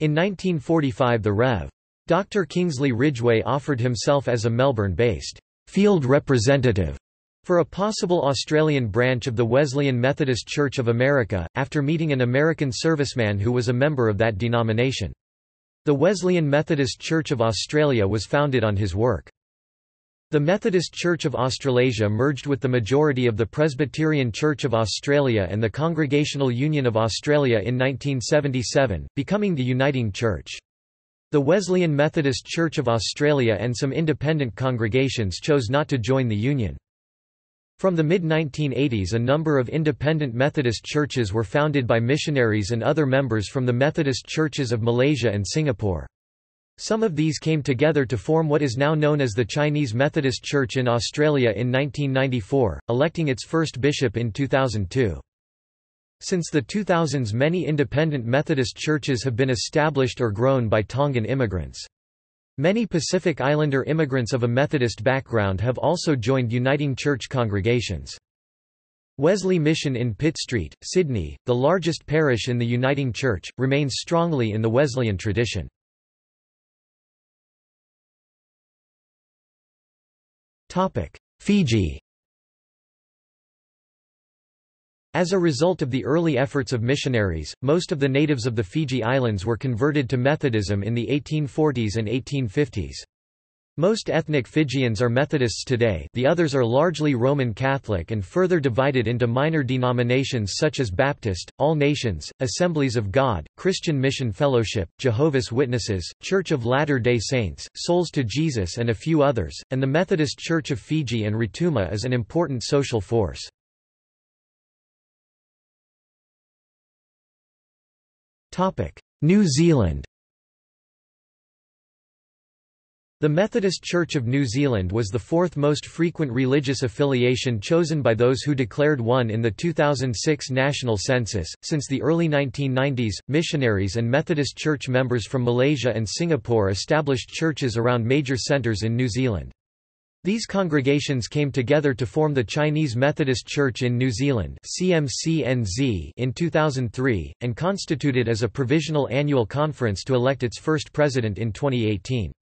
In nineteen forty-five the Rev. Doctor Kingsley Ridgway offered himself as a Melbourne-based field representative for a possible Australian branch of the Wesleyan Methodist Church of America, after meeting an American serviceman who was a member of that denomination. The Wesleyan Methodist Church of Australia was founded on his work. The Methodist Church of Australasia merged with the majority of the Presbyterian Church of Australia and the Congregational Union of Australia in nineteen seventy-seven, becoming the Uniting Church. The Wesleyan Methodist Church of Australia and some independent congregations chose not to join the union. From the mid nineteen eighties a number of independent Methodist churches were founded by missionaries and other members from the Methodist churches of Malaysia and Singapore. Some of these came together to form what is now known as the Chinese Methodist Church in Australia in nineteen ninety-four, electing its first bishop in two thousand two. Since the two thousands many independent Methodist churches have been established or grown by Tongan immigrants. Many Pacific Islander immigrants of a Methodist background have also joined Uniting Church congregations. Wesley Mission in Pitt Street, Sydney, the largest parish in the Uniting Church, remains strongly in the Wesleyan tradition. Fiji. As a result of the early efforts of missionaries, most of the natives of the Fiji Islands were converted to Methodism in the eighteen forties and eighteen fifties. Most ethnic Fijians are Methodists today, the others are largely Roman Catholic and further divided into minor denominations such as Baptist, All Nations, Assemblies of God, Christian Mission Fellowship, Jehovah's Witnesses, Church of Latter-day Saints, Souls to Jesus and a few others, and the Methodist Church of Fiji and Rutuma is an important social force. New Zealand. The Methodist Church of New Zealand was the fourth most frequent religious affiliation chosen by those who declared one in the two thousand six national census. Since the early nineteen nineties, missionaries and Methodist Church members from Malaysia and Singapore established churches around major centres in New Zealand. These congregations came together to form the Chinese Methodist Church in New Zealand (C M C N Z) in two thousand three, and constituted as a provisional annual conference to elect its first president in twenty eighteen.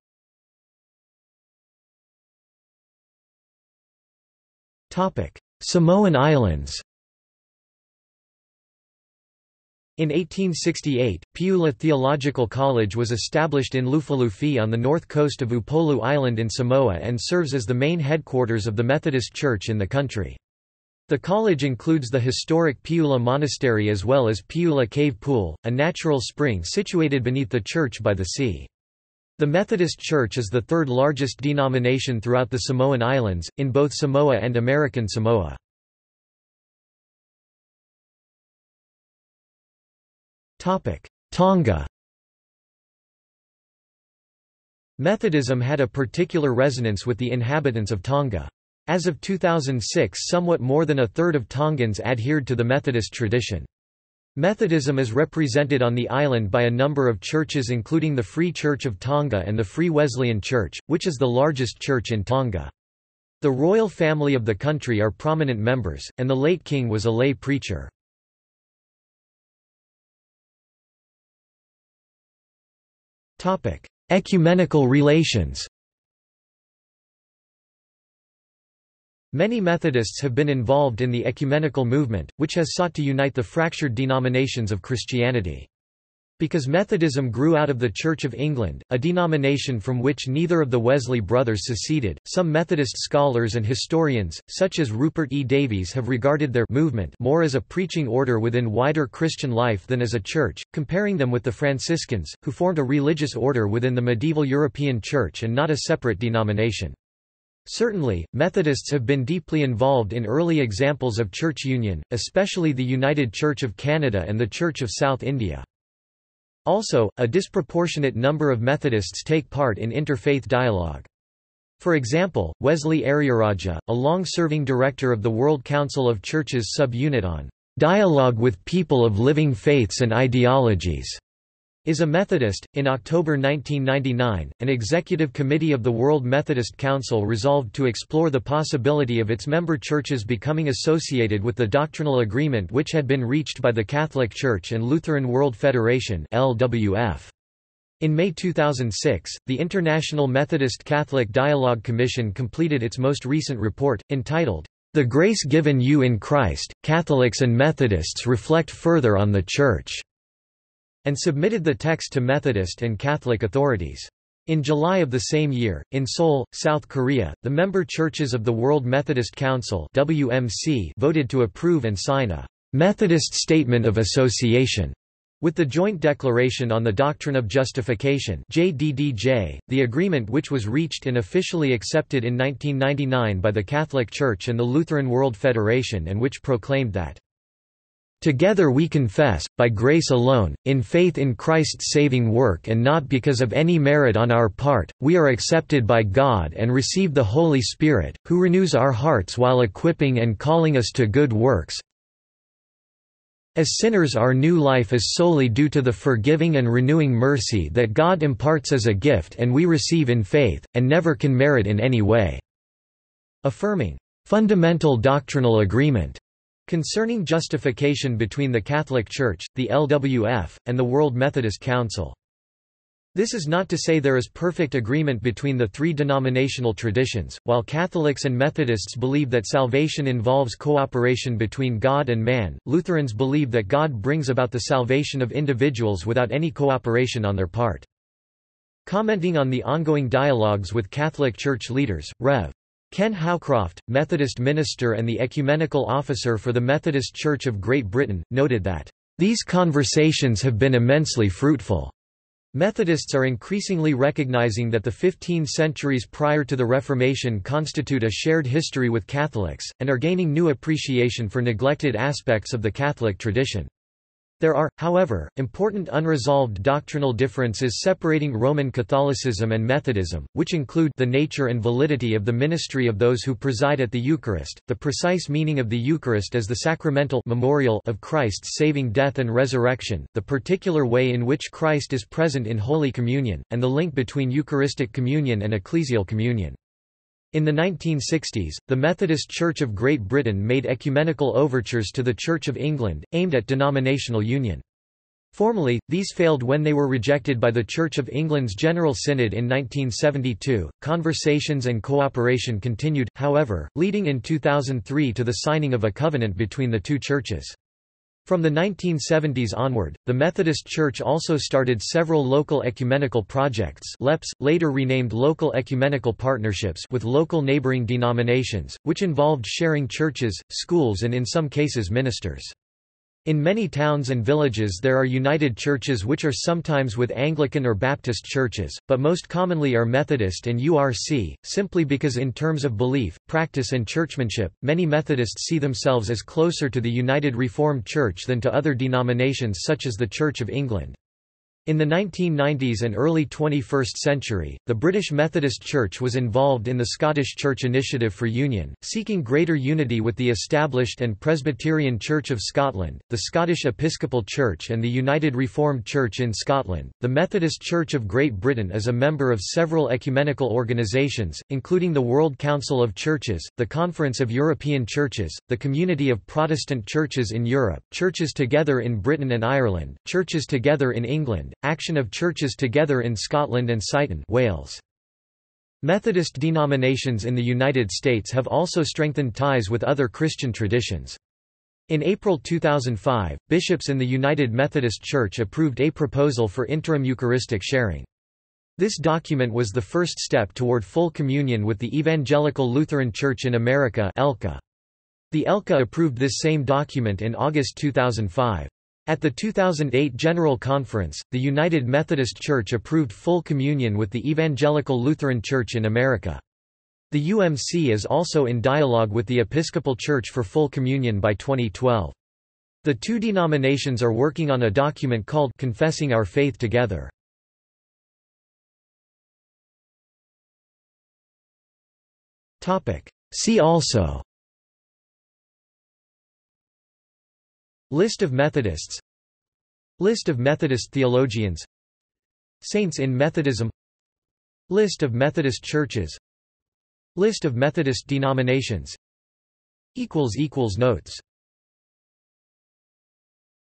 Samoan Islands. In eighteen sixty-eight, Piula Theological College was established in Lufalufi on the north coast of Upolu Island in Samoa and serves as the main headquarters of the Methodist Church in the country. The college includes the historic Piula Monastery as well as Piula Cave Pool, a natural spring situated beneath the church by the sea. The Methodist Church is the third largest denomination throughout the Samoan Islands, in both Samoa and American Samoa. Tonga. Methodism had a particular resonance with the inhabitants of Tonga. As of two thousand six, somewhat more than a third of Tongans adhered to the Methodist tradition. Methodism is represented on the island by a number of churches including the Free Church of Tonga and the Free Wesleyan Church, which is the largest church in Tonga. The royal family of the country are prominent members, and the late king was a lay preacher. Ecumenical relations. Many Methodists have been involved in the ecumenical movement, which has sought to unite the fractured denominations of Christianity. Because Methodism grew out of the Church of England, a denomination from which neither of the Wesley brothers seceded, some Methodist scholars and historians, such as Rupert E. Davies, have regarded their movement more as a preaching order within wider Christian life than as a church, comparing them with the Franciscans, who formed a religious order within the medieval European Church and not a separate denomination. Certainly, Methodists have been deeply involved in early examples of church union, especially the United Church of Canada and the Church of South India. Also, a disproportionate number of Methodists take part in interfaith dialogue. For example, Wesley Ariaraja, a long-serving director of the World Council of Churches sub-unit on "Dialogue with People of Living Faiths and Ideologies", is a Methodist. In October nineteen ninety-nine, an executive committee of the World Methodist Council resolved to explore the possibility of its member churches becoming associated with the doctrinal agreement which had been reached by the Catholic Church and Lutheran World Federation (L W F). In May two thousand six, the International Methodist Catholic Dialogue Commission completed its most recent report, entitled, "The Grace Given You in Christ, Catholics and Methodists Reflect Further on the Church", and submitted the text to Methodist and Catholic authorities. In July of the same year, in Seoul, South Korea, the member churches of the World Methodist Council (W M C) voted to approve and sign a Methodist Statement of Association with the Joint Declaration on the Doctrine of Justification (J D D J), the agreement which was reached and officially accepted in nineteen ninety-nine by the Catholic Church and the Lutheran World Federation, and which proclaimed that "Together we confess, by grace alone, in faith in Christ's saving work and not because of any merit on our part, we are accepted by God and receive the Holy Spirit, who renews our hearts while equipping and calling us to good works. As sinners our new life is solely due to the forgiving and renewing mercy that God imparts as a gift and we receive in faith, and never can merit in any way." Affirming, "Fundamental doctrinal agreement" concerning justification between the Catholic Church, the L W F, and the World Methodist Council. This is not to say there is perfect agreement between the three denominational traditions. While Catholics and Methodists believe that salvation involves cooperation between God and man, Lutherans believe that God brings about the salvation of individuals without any cooperation on their part. Commenting on the ongoing dialogues with Catholic Church leaders, Rev. Ken Howcroft, Methodist minister and the ecumenical officer for the Methodist Church of Great Britain, noted that, "These conversations have been immensely fruitful." Methodists are increasingly recognizing that the fifteen centuries prior to the Reformation constitute a shared history with Catholics, and are gaining new appreciation for neglected aspects of the Catholic tradition. There are, however, important unresolved doctrinal differences separating Roman Catholicism and Methodism, which include the nature and validity of the ministry of those who preside at the Eucharist, the precise meaning of the Eucharist as the sacramental memorial of Christ's saving death and resurrection, the particular way in which Christ is present in Holy Communion, and the link between Eucharistic communion and ecclesial communion. In the nineteen sixties, the Methodist Church of Great Britain made ecumenical overtures to the Church of England, aimed at denominational union. Formally, these failed when they were rejected by the Church of England's General Synod in nineteen seventy-two. Conversations and cooperation continued, however, leading in two thousand three to the signing of a covenant between the two churches. From the nineteen seventies onward, the Methodist Church also started several local ecumenical projects, L E Ps, later renamed Local Ecumenical Partnerships, with local neighboring denominations, which involved sharing churches, schools, and in some cases ministers. In many towns and villages there are united churches, which are sometimes with Anglican or Baptist churches, but most commonly are Methodist and U R C, simply because in terms of belief, practice and churchmanship, many Methodists see themselves as closer to the United Reformed Church than to other denominations such as the Church of England. In the nineteen nineties and early twenty-first century, the British Methodist Church was involved in the Scottish Church Initiative for Union, seeking greater unity with the established and Presbyterian Church of Scotland, the Scottish Episcopal Church, and the United Reformed Church in Scotland. The Methodist Church of Great Britain is a member of several ecumenical organisations, including the World Council of Churches, the Conference of European Churches, the Community of Protestant Churches in Europe, Churches Together in Britain and Ireland, Churches Together in England, Action of Churches Together in Scotland and Seighton, Wales. Methodist denominations in the United States have also strengthened ties with other Christian traditions. In April two thousand five, bishops in the United Methodist Church approved a proposal for interim Eucharistic sharing. This document was the first step toward full communion with the Evangelical Lutheran Church in America (E L C A). The E L C A approved this same document in August two thousand five. At the two thousand eight General Conference, the United Methodist Church approved full communion with the Evangelical Lutheran Church in America. The U M C is also in dialogue with the Episcopal Church for full communion by twenty twelve. The two denominations are working on a document called Confessing Our Faith Together. See also: List of Methodists, List of Methodist theologians, Saints in Methodism, List of Methodist churches, List of Methodist denominations. Notes